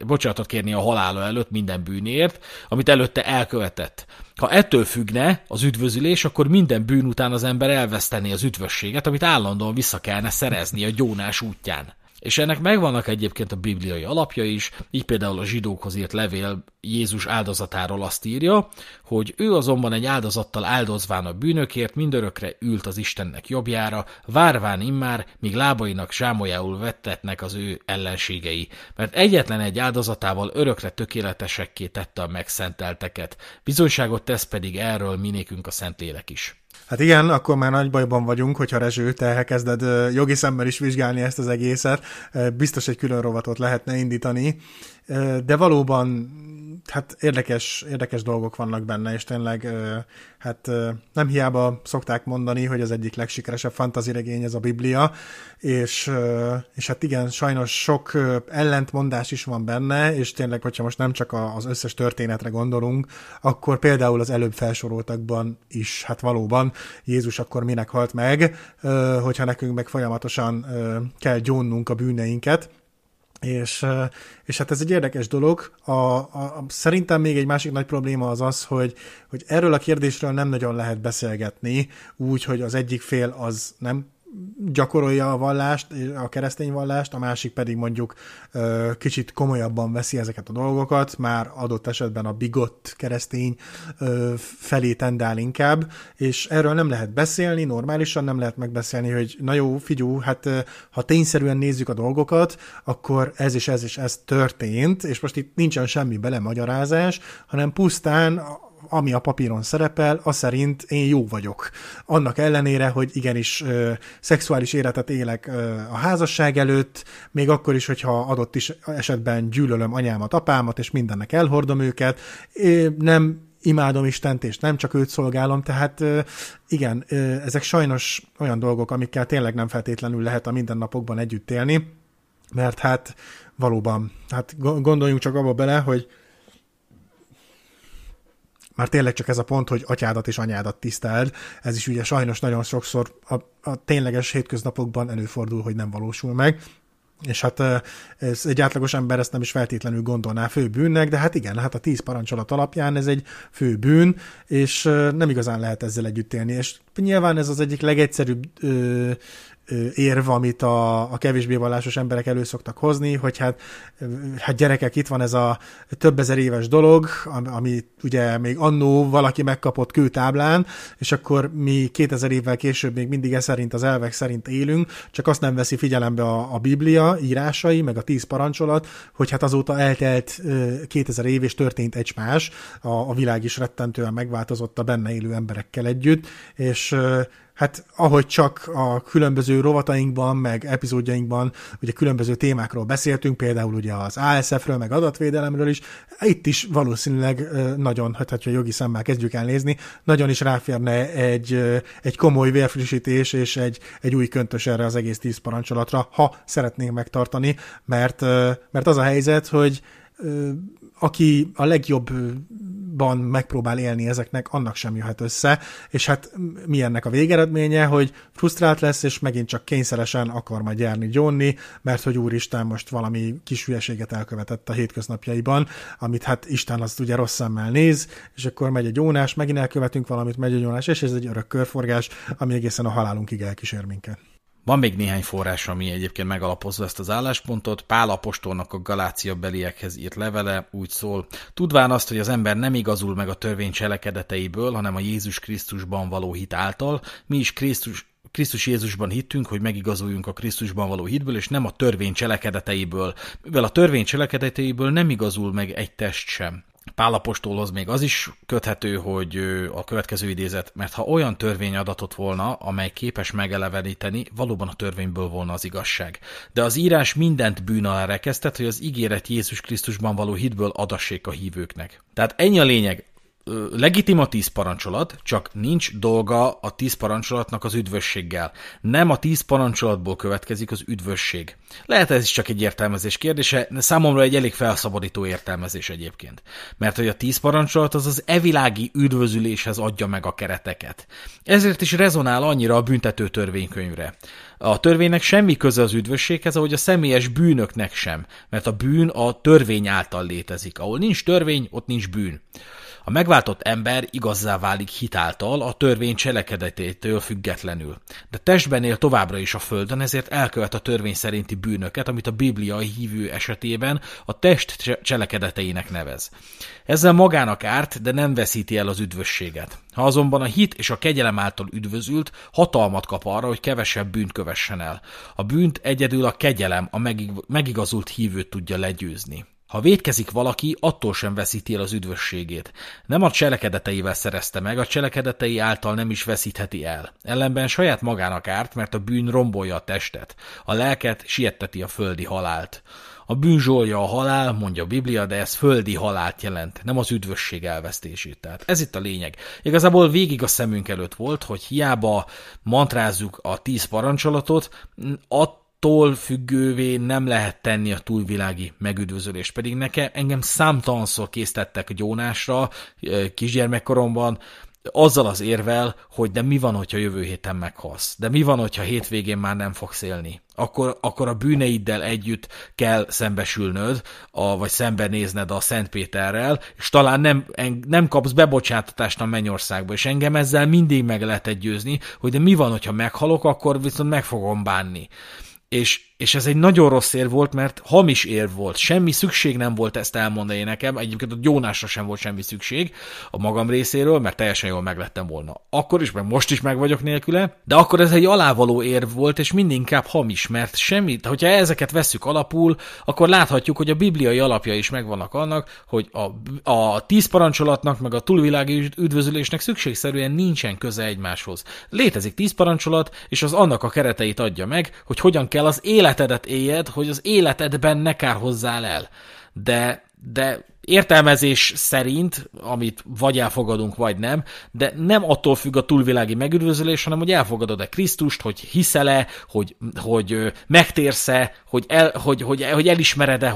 bocsánatot kérni a halála előtt minden bűnért, amit előtte elkövetett. Ha ettől függne az üdvözülés, akkor minden bűn után az ember elvesztené az üdvösséget, amit állandóan vissza kellene szerezni a gyónás útján. És ennek megvannak egyébként a bibliai alapja is, így például a zsidókhoz írt levél Jézus áldozatáról azt írja, hogy ő azonban egy áldozattal áldozván a bűnökért mindörökre ült az Istennek jobbjára, várván immár, míg lábainak zsámolyául vettetnek az ő ellenségei, mert egyetlen egy áldozatával örökre tökéletesekké tette a megszentelteket, bizonyságot tesz pedig erről minékünk a Szentlélek is. Hát igen, akkor már nagy bajban vagyunk, hogyha Rezső, te elkezded jogi szemmel is vizsgálni ezt az egészet, biztos egy külön rovatot lehetne indítani, de valóban hát érdekes dolgok vannak benne, és tényleg hát nem hiába szokták mondani, hogy az egyik legsikeresebb fantaziregény ez a Biblia, és hát igen, sajnos sok ellentmondás is van benne, és tényleg, hogyha most nem csak az összes történetre gondolunk, akkor például az előbb felsoroltakban is, hát valóban Jézus akkor minek halt meg, hogyha nekünk meg folyamatosan kell gyónnunk a bűneinket. És hát ez egy érdekes dolog. Szerintem még egy másik nagy probléma az, hogy erről a kérdésről nem nagyon lehet beszélgetni, úgy, hogy az egyik fél az nem gyakorolja a vallást, a keresztény vallást, a másik pedig mondjuk kicsit komolyabban veszi ezeket a dolgokat, már adott esetben a bigott keresztény felé tendál inkább, és erről nem lehet beszélni, normálisan nem lehet megbeszélni, hogy na jó, figyú, hát ha tényszerűen nézzük a dolgokat, akkor ez és ez és ez történt, és most itt nincsen semmi belemagyarázás, hanem pusztán ami a papíron szerepel, az szerint én jó vagyok. Annak ellenére, hogy igenis szexuális életet élek a házasság előtt, még akkor is, hogyha adott is esetben gyűlölöm anyámat, apámat, és mindennek elhordom őket, nem imádom Istent, és nem csak őt szolgálom, tehát igen, ezek sajnos olyan dolgok, amikkel tényleg nem feltétlenül lehet a mindennapokban együtt élni, mert hát valóban, hát gondoljunk csak abba bele, hogy már tényleg csak ez a pont, hogy atyádat és anyádat tiszteld, ez is ugye sajnos nagyon sokszor a tényleges hétköznapokban előfordul, hogy nem valósul meg, és hát ez egy átlagos ember ezt nem is feltétlenül gondolná fő bűnnek, de hát igen, hát a 10 parancsolat alapján ez egy fő bűn, és nem igazán lehet ezzel együtt élni, és nyilván ez az egyik legegyszerűbb érv, amit a kevésbé vallásos emberek elő szoktak hozni, hogy hát gyerekek, itt van ez a több ezer éves dolog, amit ugye még annó valaki megkapott kőtáblán, és akkor mi 2000 évvel később még mindig ez szerint, az elvek szerint élünk, csak azt nem veszi figyelembe a Biblia írásai, meg a 10 parancsolat, hogy hát azóta eltelt 2000 év, és történt egy más, a világ is rettentően megváltozott a benne élő emberekkel együtt, és hát ahogy csak a különböző rovatainkban, meg epizódjainkban ugye különböző témákról beszéltünk, például ugye az ASF-ről, meg adatvédelemről is, itt is valószínűleg nagyon, hát ha jogi szemmel kezdjük el nézni, nagyon is ráférne egy komoly vérfrissítés és egy új köntös erre az egész 10 parancsolatra, ha szeretnénk megtartani, mert az a helyzet, hogy aki a legjobban megpróbál élni ezeknek, annak sem jöhet össze, és hát mi ennek a végeredménye, hogy frusztrált lesz, és megint csak kényszeresen akar majd járni gyónni, mert hogy úristen, most valami kis hülyeséget elkövetett a hétköznapjaiban, amit hát Isten azt ugye rossz szemmel néz, és akkor megy egy gyónás, megint elkövetünk valamit, megy egy gyónás, és ez egy örök körforgás, ami egészen a halálunkig elkísér minket. Van még néhány forrás, ami egyébként megalapozza ezt az álláspontot. Pál apostolnak a Galácia beliekhez írt levele úgy szól: tudván azt, hogy az ember nem igazul meg a törvény cselekedeteiből, hanem a Jézus Krisztusban való hit által, mi is Krisztus Jézusban hittünk, hogy megigazuljunk a Krisztusban való hitből, és nem a törvény cselekedeteiből, mivel a törvény cselekedeteiből nem igazul meg egy test sem. Pál apostolhoz még az is köthető, hogy a következő idézet, mert ha olyan törvény adatott volna, amely képes megeleveníteni, valóban a törvényből volna az igazság. De az írás mindent bűn alá rekesztett, hogy az ígéret Jézus Krisztusban való hitből adassék a hívőknek. Tehát ennyi a lényeg. Legitim a 10 parancsolat, csak nincs dolga a 10 parancsolatnak az üdvösséggel. Nem a 10 parancsolatból következik az üdvösség. Lehet ez is csak egy értelmezés kérdése, de számomra egy elég felszabadító értelmezés egyébként. Mert hogy a 10 parancsolat az az evilági üdvözüléshez adja meg a kereteket. Ezért is rezonál annyira a büntető törvénykönyvre. A törvénynek semmi köze az üdvösséghez, ahogy a személyes bűnöknek sem, mert a bűn a törvény által létezik. Ahol nincs törvény, ott nincs bűn. A megváltott ember igazzá válik hitáltal, a törvény cselekedetétől függetlenül. De testben él továbbra is a földön, ezért elkövet a törvény szerinti bűnöket, amit a bibliai hívő esetében a test cselekedeteinek nevez. Ezzel magának árt, de nem veszíti el az üdvösséget. Ha azonban a hit és a kegyelem által üdvözült, hatalmat kap arra, hogy kevesebb bűnt kövessen el. A bűnt egyedül a kegyelem, a megigazult hívőt tudja legyőzni. Ha vétkezik valaki, attól sem veszíti el az üdvösségét. Nem a cselekedeteivel szerezte meg, a cselekedetei által nem is veszítheti el. Ellenben saját magának árt, mert a bűn rombolja a testet. A lelket sietteti a földi halált. A bűn zsolja a halál, mondja a Biblia, de ez földi halált jelent, nem az üdvösség elvesztését. Tehát ez itt a lényeg. Igazából végig a szemünk előtt volt, hogy hiába mantrázzuk a 10 parancsolatot, attól függővé nem lehet tenni a túlvilági megüdvözölést, pedig engem számtalanszor késztettek gyónásra kisgyermekkoromban, azzal az érvel, hogy de mi van, hogyha jövő héten meghalsz? De mi van, hogyha hétvégén már nem fogsz élni? Akkor a bűneiddel együtt kell szembesülnöd, vagy szembenézned a Szent Péterrel, és talán nem kapsz bebocsátatást a mennyországba, és engem ezzel mindig meg lehetett győzni, hogy de mi van, hogyha meghalok, akkor viszont meg fogom bánni. És És ez egy nagyon rossz érv volt, mert hamis érv volt. Semmi szükség nem volt ezt elmondani nekem. Egyébként a Jónásra sem volt semmi szükség a magam részéről, mert teljesen jól meglettem volna. Akkor is, meg most is meg vagyok nélküle, de akkor ez egy alávaló érv volt, és mindinkább hamis, mert semmit, hogyha ezeket vesszük alapul, akkor láthatjuk, hogy a bibliai alapja is megvannak annak, hogy a 10 parancsolatnak, meg a túlvilági üdvözülésnek szükségszerűen nincsen köze egymáshoz. Létezik 10 parancsolat, és az annak a kereteit adja meg, hogy hogyan kell az életedet éljed, hogy az életedben ne kárhozzál el. De értelmezés szerint, amit vagy elfogadunk, vagy nem, de nem attól függ a túlvilági megüdvözölés, hanem hogy elfogadod-e Krisztust, hogy hiszel-e, hogy megtérsz-e, hogy elismered-e,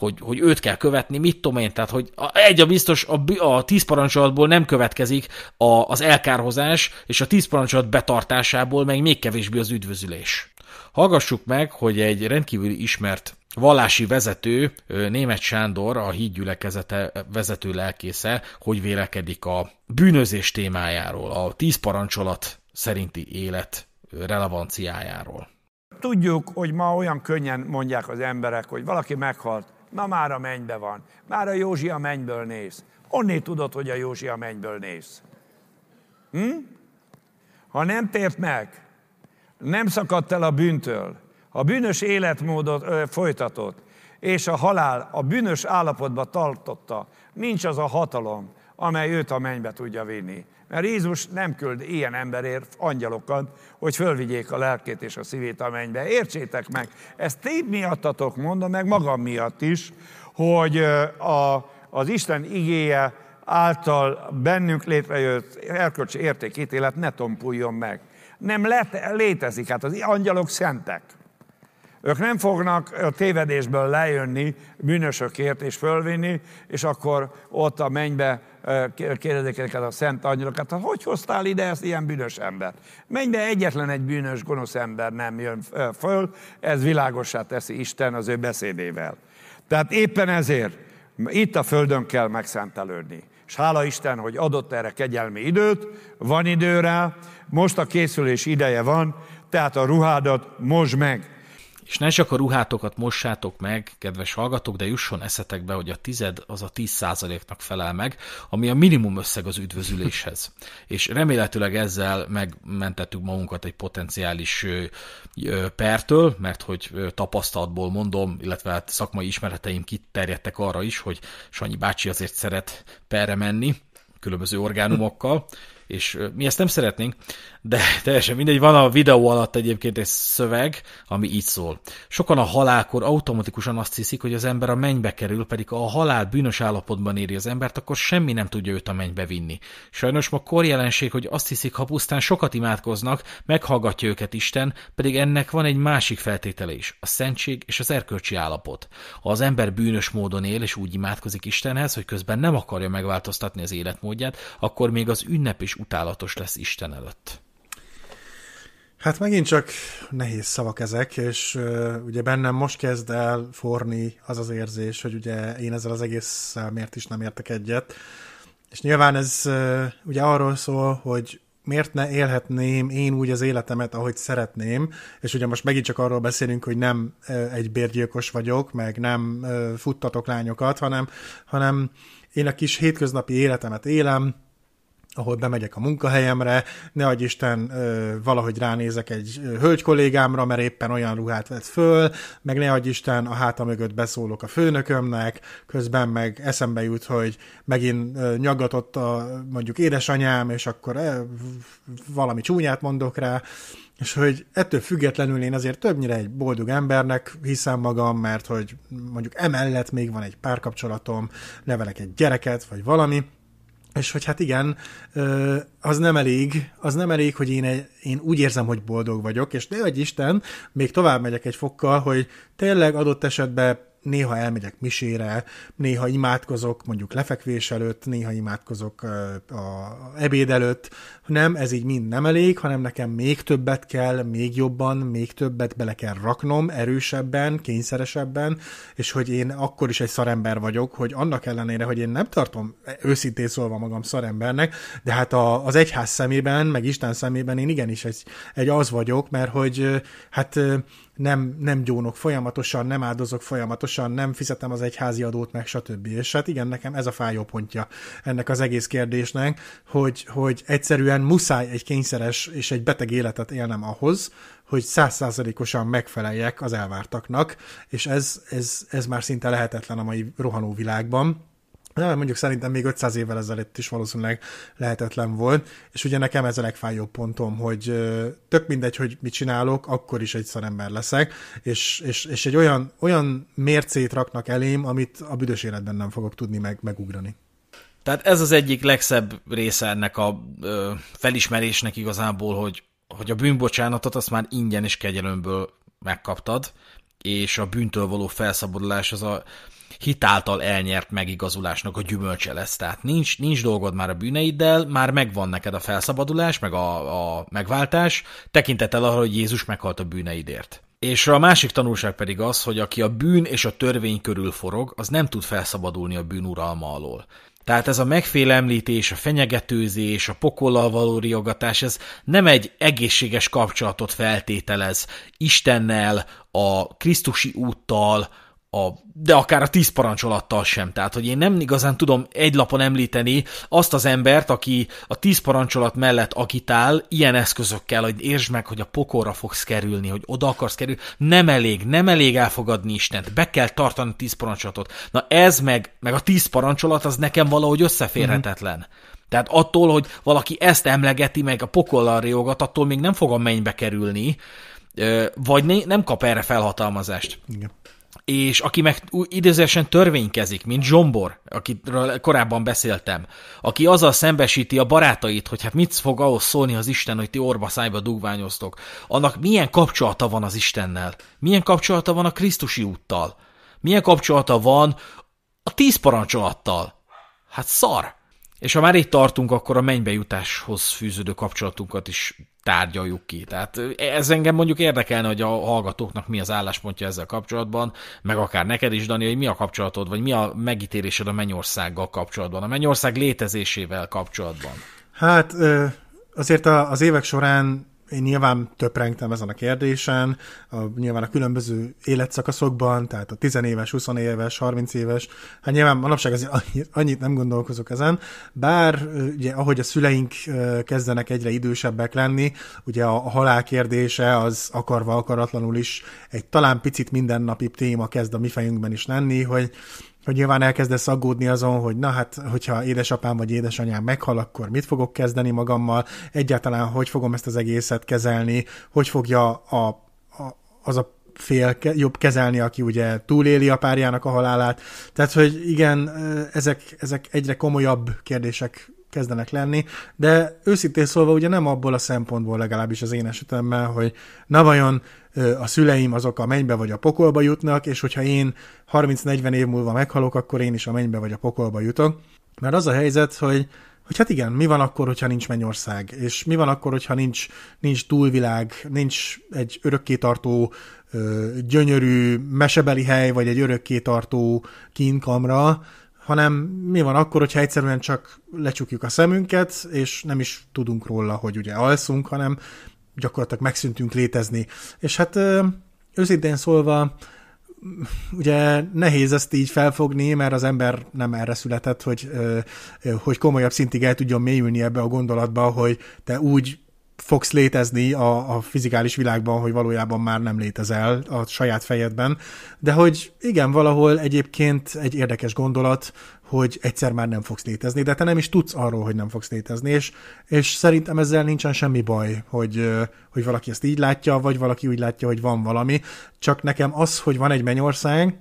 hogy őt kell követni, mit tudom én, tehát hogy egy a biztos, a 10 parancsolatból nem következik az elkárhozás, és a 10 parancsolat betartásából meg még kevésbé az üdvözülés. Hallgassuk meg, hogy egy rendkívül ismert vallási vezető, Németh Sándor, a hídgyülekezete vezető lelkésze, hogy vélekedik a bűnözés témájáról, a 10 parancsolat szerinti élet relevanciájáról. Tudjuk, hogy ma olyan könnyen mondják az emberek, hogy valaki meghalt, na már a mennybe van, már a Józsi a mennyből néz. Honnét tudod, hogy a Józsi a mennyből néz? Ha nem tért meg, nem szakadt el a bűntől, a bűnös életmódot folytatott, és a halál a bűnös állapotba tartotta, nincs az a hatalom, amely őt a mennybe tudja vinni. Mert Jézus nem küld ilyen emberért angyalokat, hogy fölvigyék a lelkét és a szívét a mennybe. Értsétek meg, ezt ti miattatok mondom, meg magam miatt is, hogy az Isten igéje által bennünk létrejött erkölcsi értékítélet ne tompuljon meg. Nem létezik, hát az angyalok szentek. Ők nem fognak a tévedésből lejönni bűnösökért és fölvinni, és akkor ott a mennybe kérdezik ezeket a szent angyalokat, hát hogy hoztál ide ezt ilyen bűnös embert? Mennybe egyetlen egy bűnös, gonosz ember nem jön föl, ez világossá teszi Isten az ő beszédével. Tehát éppen ezért itt a földön kell megszentelődni. És hála Isten, hogy adott erre kegyelmi időt, van időre, most a készülés ideje van, tehát a ruhádat mosd meg. És ne csak a ruhátokat mossátok meg, kedves hallgatók, de jusson eszetekbe, hogy a 10 az a 10%-nak felel meg, ami a minimum összeg az üdvözüléshez. És remélhetőleg ezzel megmentettük magunkat egy potenciális pertől, mert hogy tapasztalatból mondom, illetve hát szakmai ismereteim kiterjedtek arra is, hogy Sanyi bácsi azért szeret perre menni, különböző orgánumokkal, és mi ezt nem szeretnénk, de teljesen mindegy, van a videó alatt egyébként egy szöveg, ami így szól. Sokan a halálkor automatikusan azt hiszik, hogy az ember a mennybe kerül, pedig ha a halál bűnös állapotban éri az embert, akkor semmi nem tudja őt a mennybe vinni. Sajnos ma korjelenség, hogy azt hiszik, ha pusztán sokat imádkoznak, meghallgatja őket Isten, pedig ennek van egy másik feltétele is, a szentség és az erkölcsi állapot. Ha az ember bűnös módon él és úgy imádkozik Istenhez, hogy közben nem akarja megváltoztatni az életmódját, akkor még az ünnep is utálatos lesz Isten előtt. Hát megint csak nehéz szavak ezek, és ugye bennem most kezd el forni az az érzés, hogy ugye én ezzel az egésszel miért is nem értek egyet. És nyilván ez ugye arról szól, hogy miért ne élhetném én úgy az életemet, ahogy szeretném, és ugye most megint csak arról beszélünk, hogy nem egy bérgyilkos vagyok, meg nem futtatok lányokat, hanem én a kis hétköznapi életemet élem, ahol bemegyek a munkahelyemre, ne adj Isten, valahogy ránézek egy hölgy kollégámra, mert éppen olyan ruhát vett föl, meg ne adj Isten, a háta mögött beszólok a főnökömnek, közben meg eszembe jut, hogy megint nyaggatott a mondjuk édesanyám, és akkor valami csúnyát mondok rá, és hogy ettől függetlenül én azért többnyire egy boldog embernek hiszem magam, mert hogy mondjuk emellett még van egy párkapcsolatom, nevelek egy gyereket, vagy valami, és hogy hát igen, az nem elég, hogy én úgy érzem, hogy boldog vagyok, és ne adj Isten, még tovább megyek egy fokkal, hogy tényleg adott esetben néha elmegyek misére, néha imádkozok mondjuk lefekvés előtt, néha imádkozok a ebéd előtt. Nem, ez így mind nem elég, hanem nekem még többet kell, még jobban, még többet bele kell raknom, erősebben, kényszeresebben, és hogy én akkor is egy szarember vagyok, hogy annak ellenére, hogy én nem tartom őszintén szólva magam szarembernek, de hát az egyház szemében, meg Isten szemében én igenis egy az vagyok, mert hogy hát nem gyónok folyamatosan, nem áldozok folyamatosan, nem fizetem az egyházi adót, meg stb. És hát igen, nekem ez a fájó pontja ennek az egész kérdésnek, hogy egyszerűen muszáj egy kényszeres és egy beteg életet élnem ahhoz, hogy 100%-osan megfeleljek az elvártaknak, és ez már szinte lehetetlen a mai rohanó világban. De mondjuk szerintem még 500 évvel ezelőtt is valószínűleg lehetetlen volt, és ugye nekem ez a legfájóbb pontom, hogy tök mindegy, hogy mit csinálok, akkor is egy szarember leszek, és egy olyan mércét raknak elém, amit a büdös életben nem fogok tudni megugrani. Tehát ez az egyik legszebb része ennek a felismerésnek igazából, hogy a bűnbocsánatot azt már ingyen és kegyelemből megkaptad, és a bűntől való felszabadulás az a hitáltal elnyert megigazulásnak a gyümölcse lesz. Tehát nincs dolgod már a bűneiddel, már megvan neked a felszabadulás, meg a megváltás, tekintettel arra, hogy Jézus meghalt a bűneidért. És a másik tanulság pedig az, hogy aki a bűn és a törvény körül forog, az nem tud felszabadulni a bűn uralma alól. Tehát ez a megfélemlítés, a fenyegetőzés, a pokollal való riogatás, ez nem egy egészséges kapcsolatot feltételez Istennel, a krisztusi úttal, de akár a 10 parancsolattal sem. Tehát, hogy én nem igazán tudom egy lapon említeni azt az embert, aki a 10 parancsolat mellett agitál ilyen eszközökkel, hogy értsd meg, hogy a pokolra fogsz kerülni, hogy oda akarsz kerülni. Nem elég elfogadni Istent. Be kell tartani a 10 parancsolatot. Na ez meg a 10 parancsolat, az nekem valahogy összeférhetetlen. Tehát attól, hogy valaki ezt emlegeti, meg a pokollal riogat, attól még nem fog a mennybe kerülni, vagy nem kap erre felhatalmazást. Igen. És aki meg időzősen törvénykezik, mint Zsombor, akiről korábban beszéltem, aki azzal szembesíti a barátait, hogy hát mit fog ahhoz szólni az Isten, hogy ti orba szájba dugványoztok, annak milyen kapcsolata van az Istennel, milyen kapcsolata van a krisztusi úttal, milyen kapcsolata van a 10 parancsolattal. Hát szar! És ha már itt tartunk, akkor a mennybe jutáshoz fűződő kapcsolatunkat is tárgyaljuk ki. Tehát ez engem mondjuk érdekelne, hogy a hallgatóknak mi az álláspontja ezzel kapcsolatban, meg akár neked is, Dani, hogy mi a kapcsolatod, vagy mi a megítélésed a mennyországgal kapcsolatban, a mennyország létezésével kapcsolatban. Hát azért az évek során én nyilván töprengtem ezen a kérdésen, nyilván a különböző életszakaszokban, tehát a 10 éves, 20 éves, 30 éves, hát nyilván manapság azért annyit nem gondolkozok ezen, bár ugye ahogy a szüleink kezdenek egyre idősebbek lenni, ugye a halál kérdése az akarva akaratlanul is egy talán picit mindennapi téma kezd a mi fejünkben is lenni, hogy nyilván elkezdesz aggódni azon, hogy na hát, hogyha édesapám vagy édesanyám meghal, akkor mit fogok kezdeni magammal, egyáltalán hogy fogom ezt az egészet kezelni, hogy fogja az a fél jobb kezelni, aki ugye túléli a párjának a halálát. Tehát, hogy igen, ezek egyre komolyabb kérdések kezdenek lenni, de őszintén szólva ugye nem abból a szempontból, legalábbis az én esetemmel, hogy na vajon a szüleim azok a mennybe vagy a pokolba jutnak, és hogyha én 30-40 év múlva meghalok, akkor én is a mennybe vagy a pokolba jutok. Mert az a helyzet, hogy hát igen, mi van akkor, hogyha nincs mennyország, és mi van akkor, hogyha nincs túlvilág, nincs egy örökkétartó gyönyörű mesebeli hely, vagy egy örökkétartó kínkamra, hanem mi van akkor, hogyha egyszerűen csak lecsukjuk a szemünket, és nem is tudunk róla, hogy ugye alszunk, hanem gyakorlatilag megszűntünk létezni. És hát őszintén szólva, ugye nehéz ezt így felfogni, mert az ember nem erre született, hogy komolyabb szintig el tudjon mélyülni ebbe a gondolatba, hogy te úgy fogsz létezni a fizikális világban, hogy valójában már nem létezel a saját fejedben, de hogy igen, valahol egyébként egy érdekes gondolat, hogy egyszer már nem fogsz létezni, de te nem is tudsz arról, hogy nem fogsz létezni, és szerintem ezzel nincsen semmi baj, hogy valaki ezt így látja, vagy valaki úgy látja, hogy van valami, csak nekem az, hogy van egy mennyország,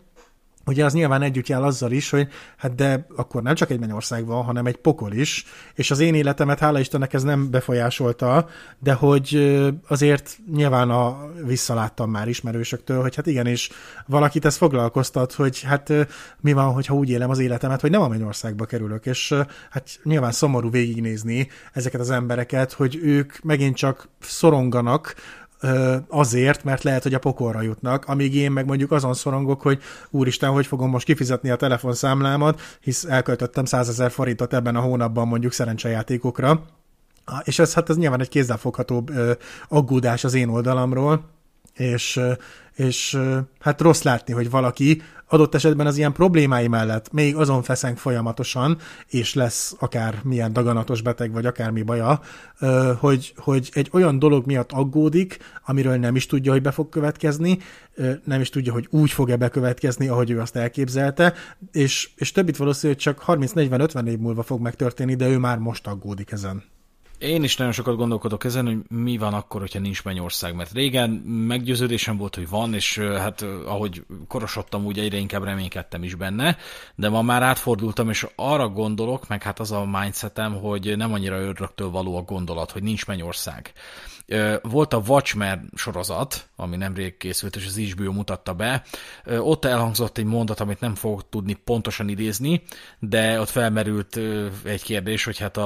ugye az nyilván együtt jár azzal is, hogy hát de akkor nem csak egy mennyország van, hanem egy pokol is, és az én életemet, hála Istennek, ez nem befolyásolta, de hogy azért nyilván visszaláttam már ismerősöktől, hogy hát igenis valakit ez foglalkoztat, hogy hát mi van, hogyha úgy élem az életemet, hogy nem a mennyországba kerülök, és hát nyilván szomorú végignézni ezeket az embereket, hogy ők megint csak szoronganak, azért, mert lehet, hogy a pokolra jutnak, amíg én meg mondjuk azon szorongok, hogy úristen, hogy fogom most kifizetni a telefonszámlámat, hisz elköltöttem 100 000 forintot ebben a hónapban mondjuk szerencsejátékokra, és ez nyilván egy kézzelfogható aggódás az én oldalamról, És hát rossz látni, hogy valaki adott esetben az ilyen problémái mellett még azon feszeng folyamatosan, és lesz akár milyen daganatos beteg, vagy akármi baja, hogy egy olyan dolog miatt aggódik, amiről nem is tudja, hogy be fog következni, nem is tudja, hogy úgy fog-e bekövetkezni, ahogy ő azt elképzelte, és többit valószínű, hogy csak 30-40-50 év múlva fog megtörténni, de ő már most aggódik ezen. Én is nagyon sokat gondolkodok ezen, hogy mi van akkor, hogyha nincs Mennyország, mert régen meggyőződésem volt, hogy van, és hát ahogy korosodtam, úgy egyre inkább reménykedtem is benne, de ma már átfordultam, és arra gondolok, meg hát az a mindsetem, hogy nem annyira ördögtől való a gondolat, hogy nincs Mennyország. Volt a Watchman sorozat, ami nemrég készült, és az HBO mutatta be. Ott elhangzott egy mondat, amit nem fogok tudni pontosan idézni, de ott felmerült egy kérdés, hogy hát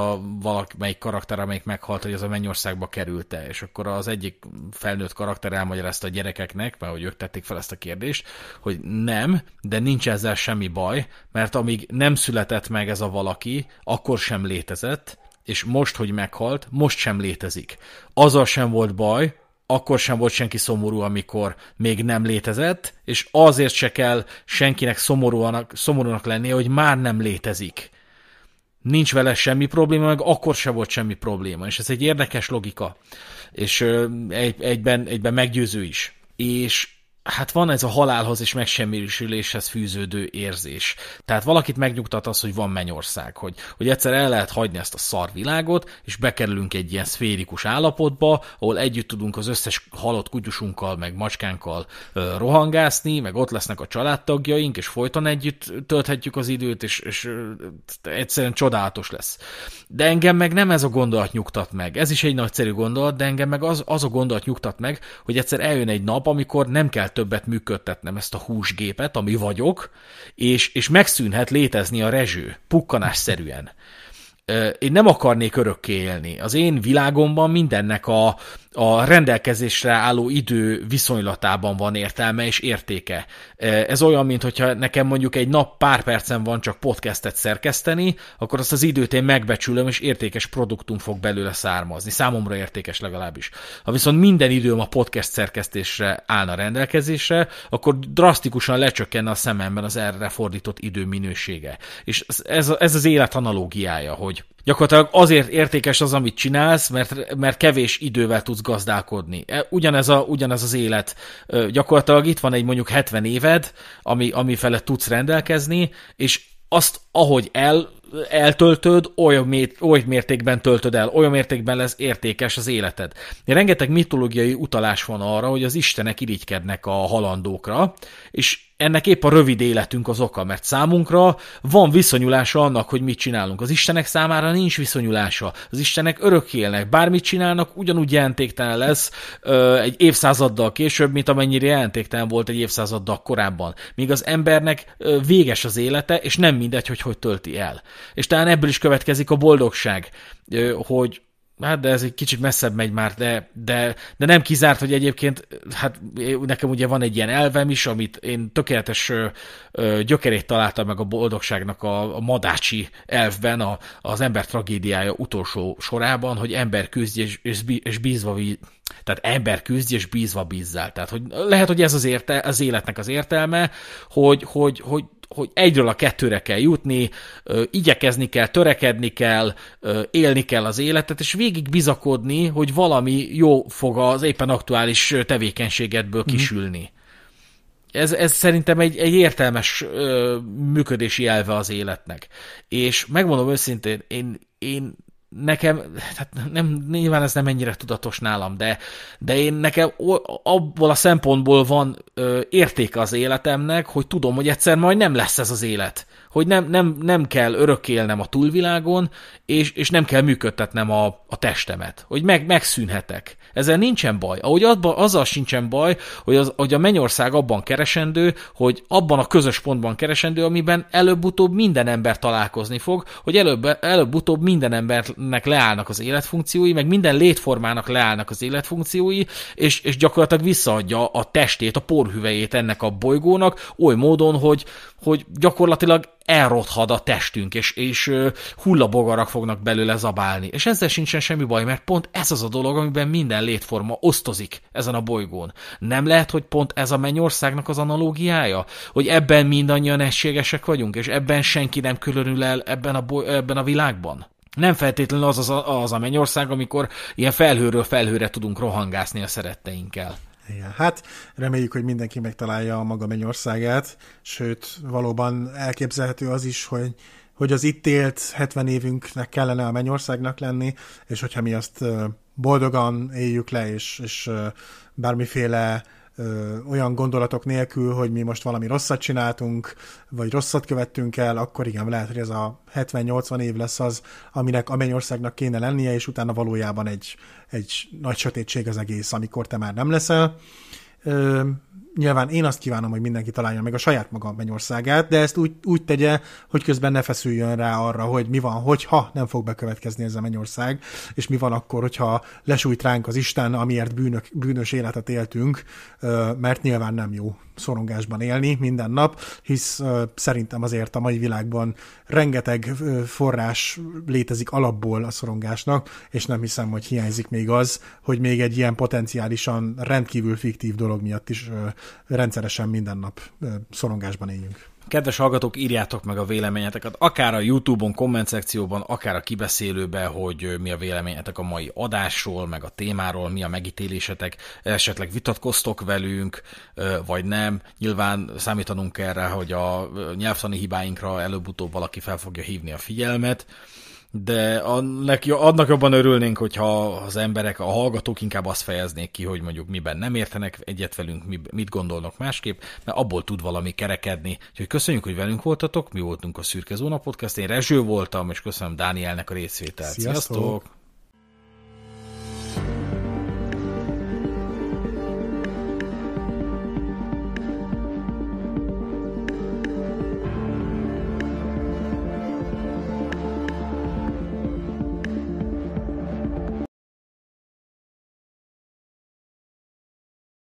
valamelyik karakter, amelyik meghalt, hogy az a Mennyországba került-e. És akkor az egyik felnőtt karakter elmagyarázta a gyerekeknek, mert hogy ők tették fel ezt a kérdést, hogy nem, de nincs ezzel semmi baj, mert amíg nem született meg ez a valaki, akkor sem létezett, és most, hogy meghalt, most sem létezik. Azzal sem volt baj, akkor sem volt senki szomorú, amikor még nem létezett, és azért se kell senkinek szomorúnak lennie, hogy már nem létezik. Nincs vele semmi probléma, meg akkor se volt semmi probléma. És ez egy érdekes logika, és egyben meggyőző is. És hát van ez a halálhoz és megsemmisüléshez fűződő érzés. Tehát valakit megnyugtat az, hogy van Mennyország, hogy egyszer el lehet hagyni ezt a szarvilágot, és bekerülünk egy ilyen szférikus állapotba, ahol együtt tudunk az összes halott kutyusunkkal, meg macskánkkal rohangászni, meg ott lesznek a családtagjaink, és folyton együtt tölthetjük az időt, és egyszerűen csodálatos lesz. De engem meg nem ez a gondolat nyugtat meg. Ez is egy nagyszerű gondolat, de engem meg az a gondolat nyugtat meg, hogy egyszer eljön egy nap, amikor nem kell többet működtetnem ezt a húsgépet, ami vagyok, és megszűnhet létezni a rezső, pukkanásszerűen. Én nem akarnék örökké élni. Az én világomban mindennek a rendelkezésre álló idő viszonylatában van értelme és értéke. Ez olyan, mintha nekem mondjuk egy nap pár percen van csak podcastet szerkeszteni, akkor azt az időt én megbecsülöm, és értékes produktum fog belőle származni. Számomra értékes legalábbis. Ha viszont minden időm a podcast szerkesztésre állna rendelkezésre, akkor drasztikusan lecsökkenne a szememben az erre fordított idő minősége. És ez az élet analógiája, hogy gyakorlatilag azért értékes az, amit csinálsz, mert kevés idővel tudsz gazdálkodni. Ugyanez az élet. Gyakorlatilag itt van egy mondjuk 70 éved, ami fele tudsz rendelkezni, és azt, ahogy eltöltöd, olyan mértékben töltöd el, olyan mértékben lesz értékes az életed. Rengeteg mitológiai utalás van arra, hogy az istenek irigykednek a halandókra, és ennek épp a rövid életünk az oka, mert számunkra van viszonyulása annak, hogy mit csinálunk. Az istenek számára nincs viszonyulása. Az istenek örökké élnek. Bármit csinálnak, ugyanúgy jelentéktelen lesz egy évszázaddal később, mint amennyire jelentéktelen volt egy évszázaddal korábban. Míg az embernek véges az élete, és nem mindegy, hogy tölti el. És talán ebből is következik a boldogság, hogy hát de ez egy kicsit messzebb megy már, de nem kizárt, hogy egyébként, hát nekem ugye van egy ilyen elvem is, amit én tökéletes gyökerét találtam meg a boldogságnak a madácsi elvben, az ember tragédiája utolsó sorában, hogy ember küzdj és bízva tehát ember küzdj és bízva bízzál. Tehát hogy lehet, hogy ez az életnek az értelme, hogy egyről a kettőre kell jutni, igyekezni kell, törekedni kell, élni kell az életet, és végig bizakodni, hogy valami jó fog az éppen aktuális tevékenységedből kisülni. Ez szerintem egy értelmes működési elve az életnek. És megmondom őszintén, én nekem, hát nem, nyilván ez nem ennyire tudatos nálam, de én nekem abból a szempontból van értéke az életemnek, hogy tudom, hogy egyszer majd nem lesz ez az élet. Hogy nem kell örökké élnem a túlvilágon, és nem kell működtetnem a testemet. Hogy megszűnhetek. Ezzel nincsen baj. Ahogy azzal sincsen baj, hogy a Mennyország abban keresendő, hogy abban a közös pontban keresendő, amiben előbb-utóbb minden ember találkozni fog, hogy előbb-utóbb minden embert embernek leállnak az életfunkciói, meg minden létformának leállnak az életfunkciói, és gyakorlatilag visszaadja a testét, a porhüvelyét ennek a bolygónak oly módon, hogy gyakorlatilag elrothad a testünk, és hullabogarak fognak belőle zabálni. És ezzel sincsen semmi baj, mert pont ez az a dolog, amiben minden létforma osztozik ezen a bolygón. Nem lehet, hogy pont ez a mennyországnak az analógiája? Hogy ebben mindannyian egységesek vagyunk, és ebben senki nem különül el ebben a világban? Nem feltétlenül az a mennyország, amikor ilyen felhőről felhőre tudunk rohangászni a szeretteinkkel. Igen, hát reméljük, hogy mindenki megtalálja a maga mennyországát, sőt, valóban elképzelhető az is, hogy az itt élt 70 évünknek kellene a mennyországnak lenni, és hogyha mi azt boldogan éljük le, és bármiféle olyan gondolatok nélkül, hogy mi most valami rosszat csináltunk, vagy rosszat követtünk el, akkor igen, lehet, hogy ez a 70-80 év lesz az, aminek a mennyországnak kéne lennie, és utána valójában egy nagy sötétség az egész, amikor te már nem leszel. Nyilván én azt kívánom, hogy mindenki találja meg a saját maga mennyországát, de ezt úgy tegye, hogy közben ne feszüljön rá arra, hogy mi van, hogyha nem fog bekövetkezni ez a mennyország, és mi van akkor, hogyha lesújt ránk az Isten, amiért bűnös életet éltünk, mert nyilván nem jó szorongásban élni minden nap, hisz szerintem azért a mai világban rengeteg forrás létezik alapból a szorongásnak, és nem hiszem, hogy hiányzik még az, hogy még egy ilyen potenciálisan rendkívül fiktív dolog miatt is rendszeresen minden nap szorongásban éljünk. Kedves hallgatók, írjátok meg a véleményeteket, akár a YouTube-on, komment szekcióban, akár a kibeszélőben, hogy mi a véleményetek a mai adásról, meg a témáról, mi a megítélésetek, esetleg vitatkoztok velünk, vagy nem. Nyilván számítanunk erre, hogy a nyelvtani hibáinkra előbb-utóbb valaki fel fogja hívni a figyelmet, de annak jobban örülnénk, hogyha az emberek, a hallgatók inkább azt fejeznék ki, hogy mondjuk miben nem értenek egyet velünk, mit gondolnak másképp, mert abból tud valami kerekedni. Úgyhogy köszönjük, hogy velünk voltatok, mi voltunk a Szürke Zóna Podcast, én Rezső voltam, és köszönöm Dánielnek a részvételt. Sziasztok!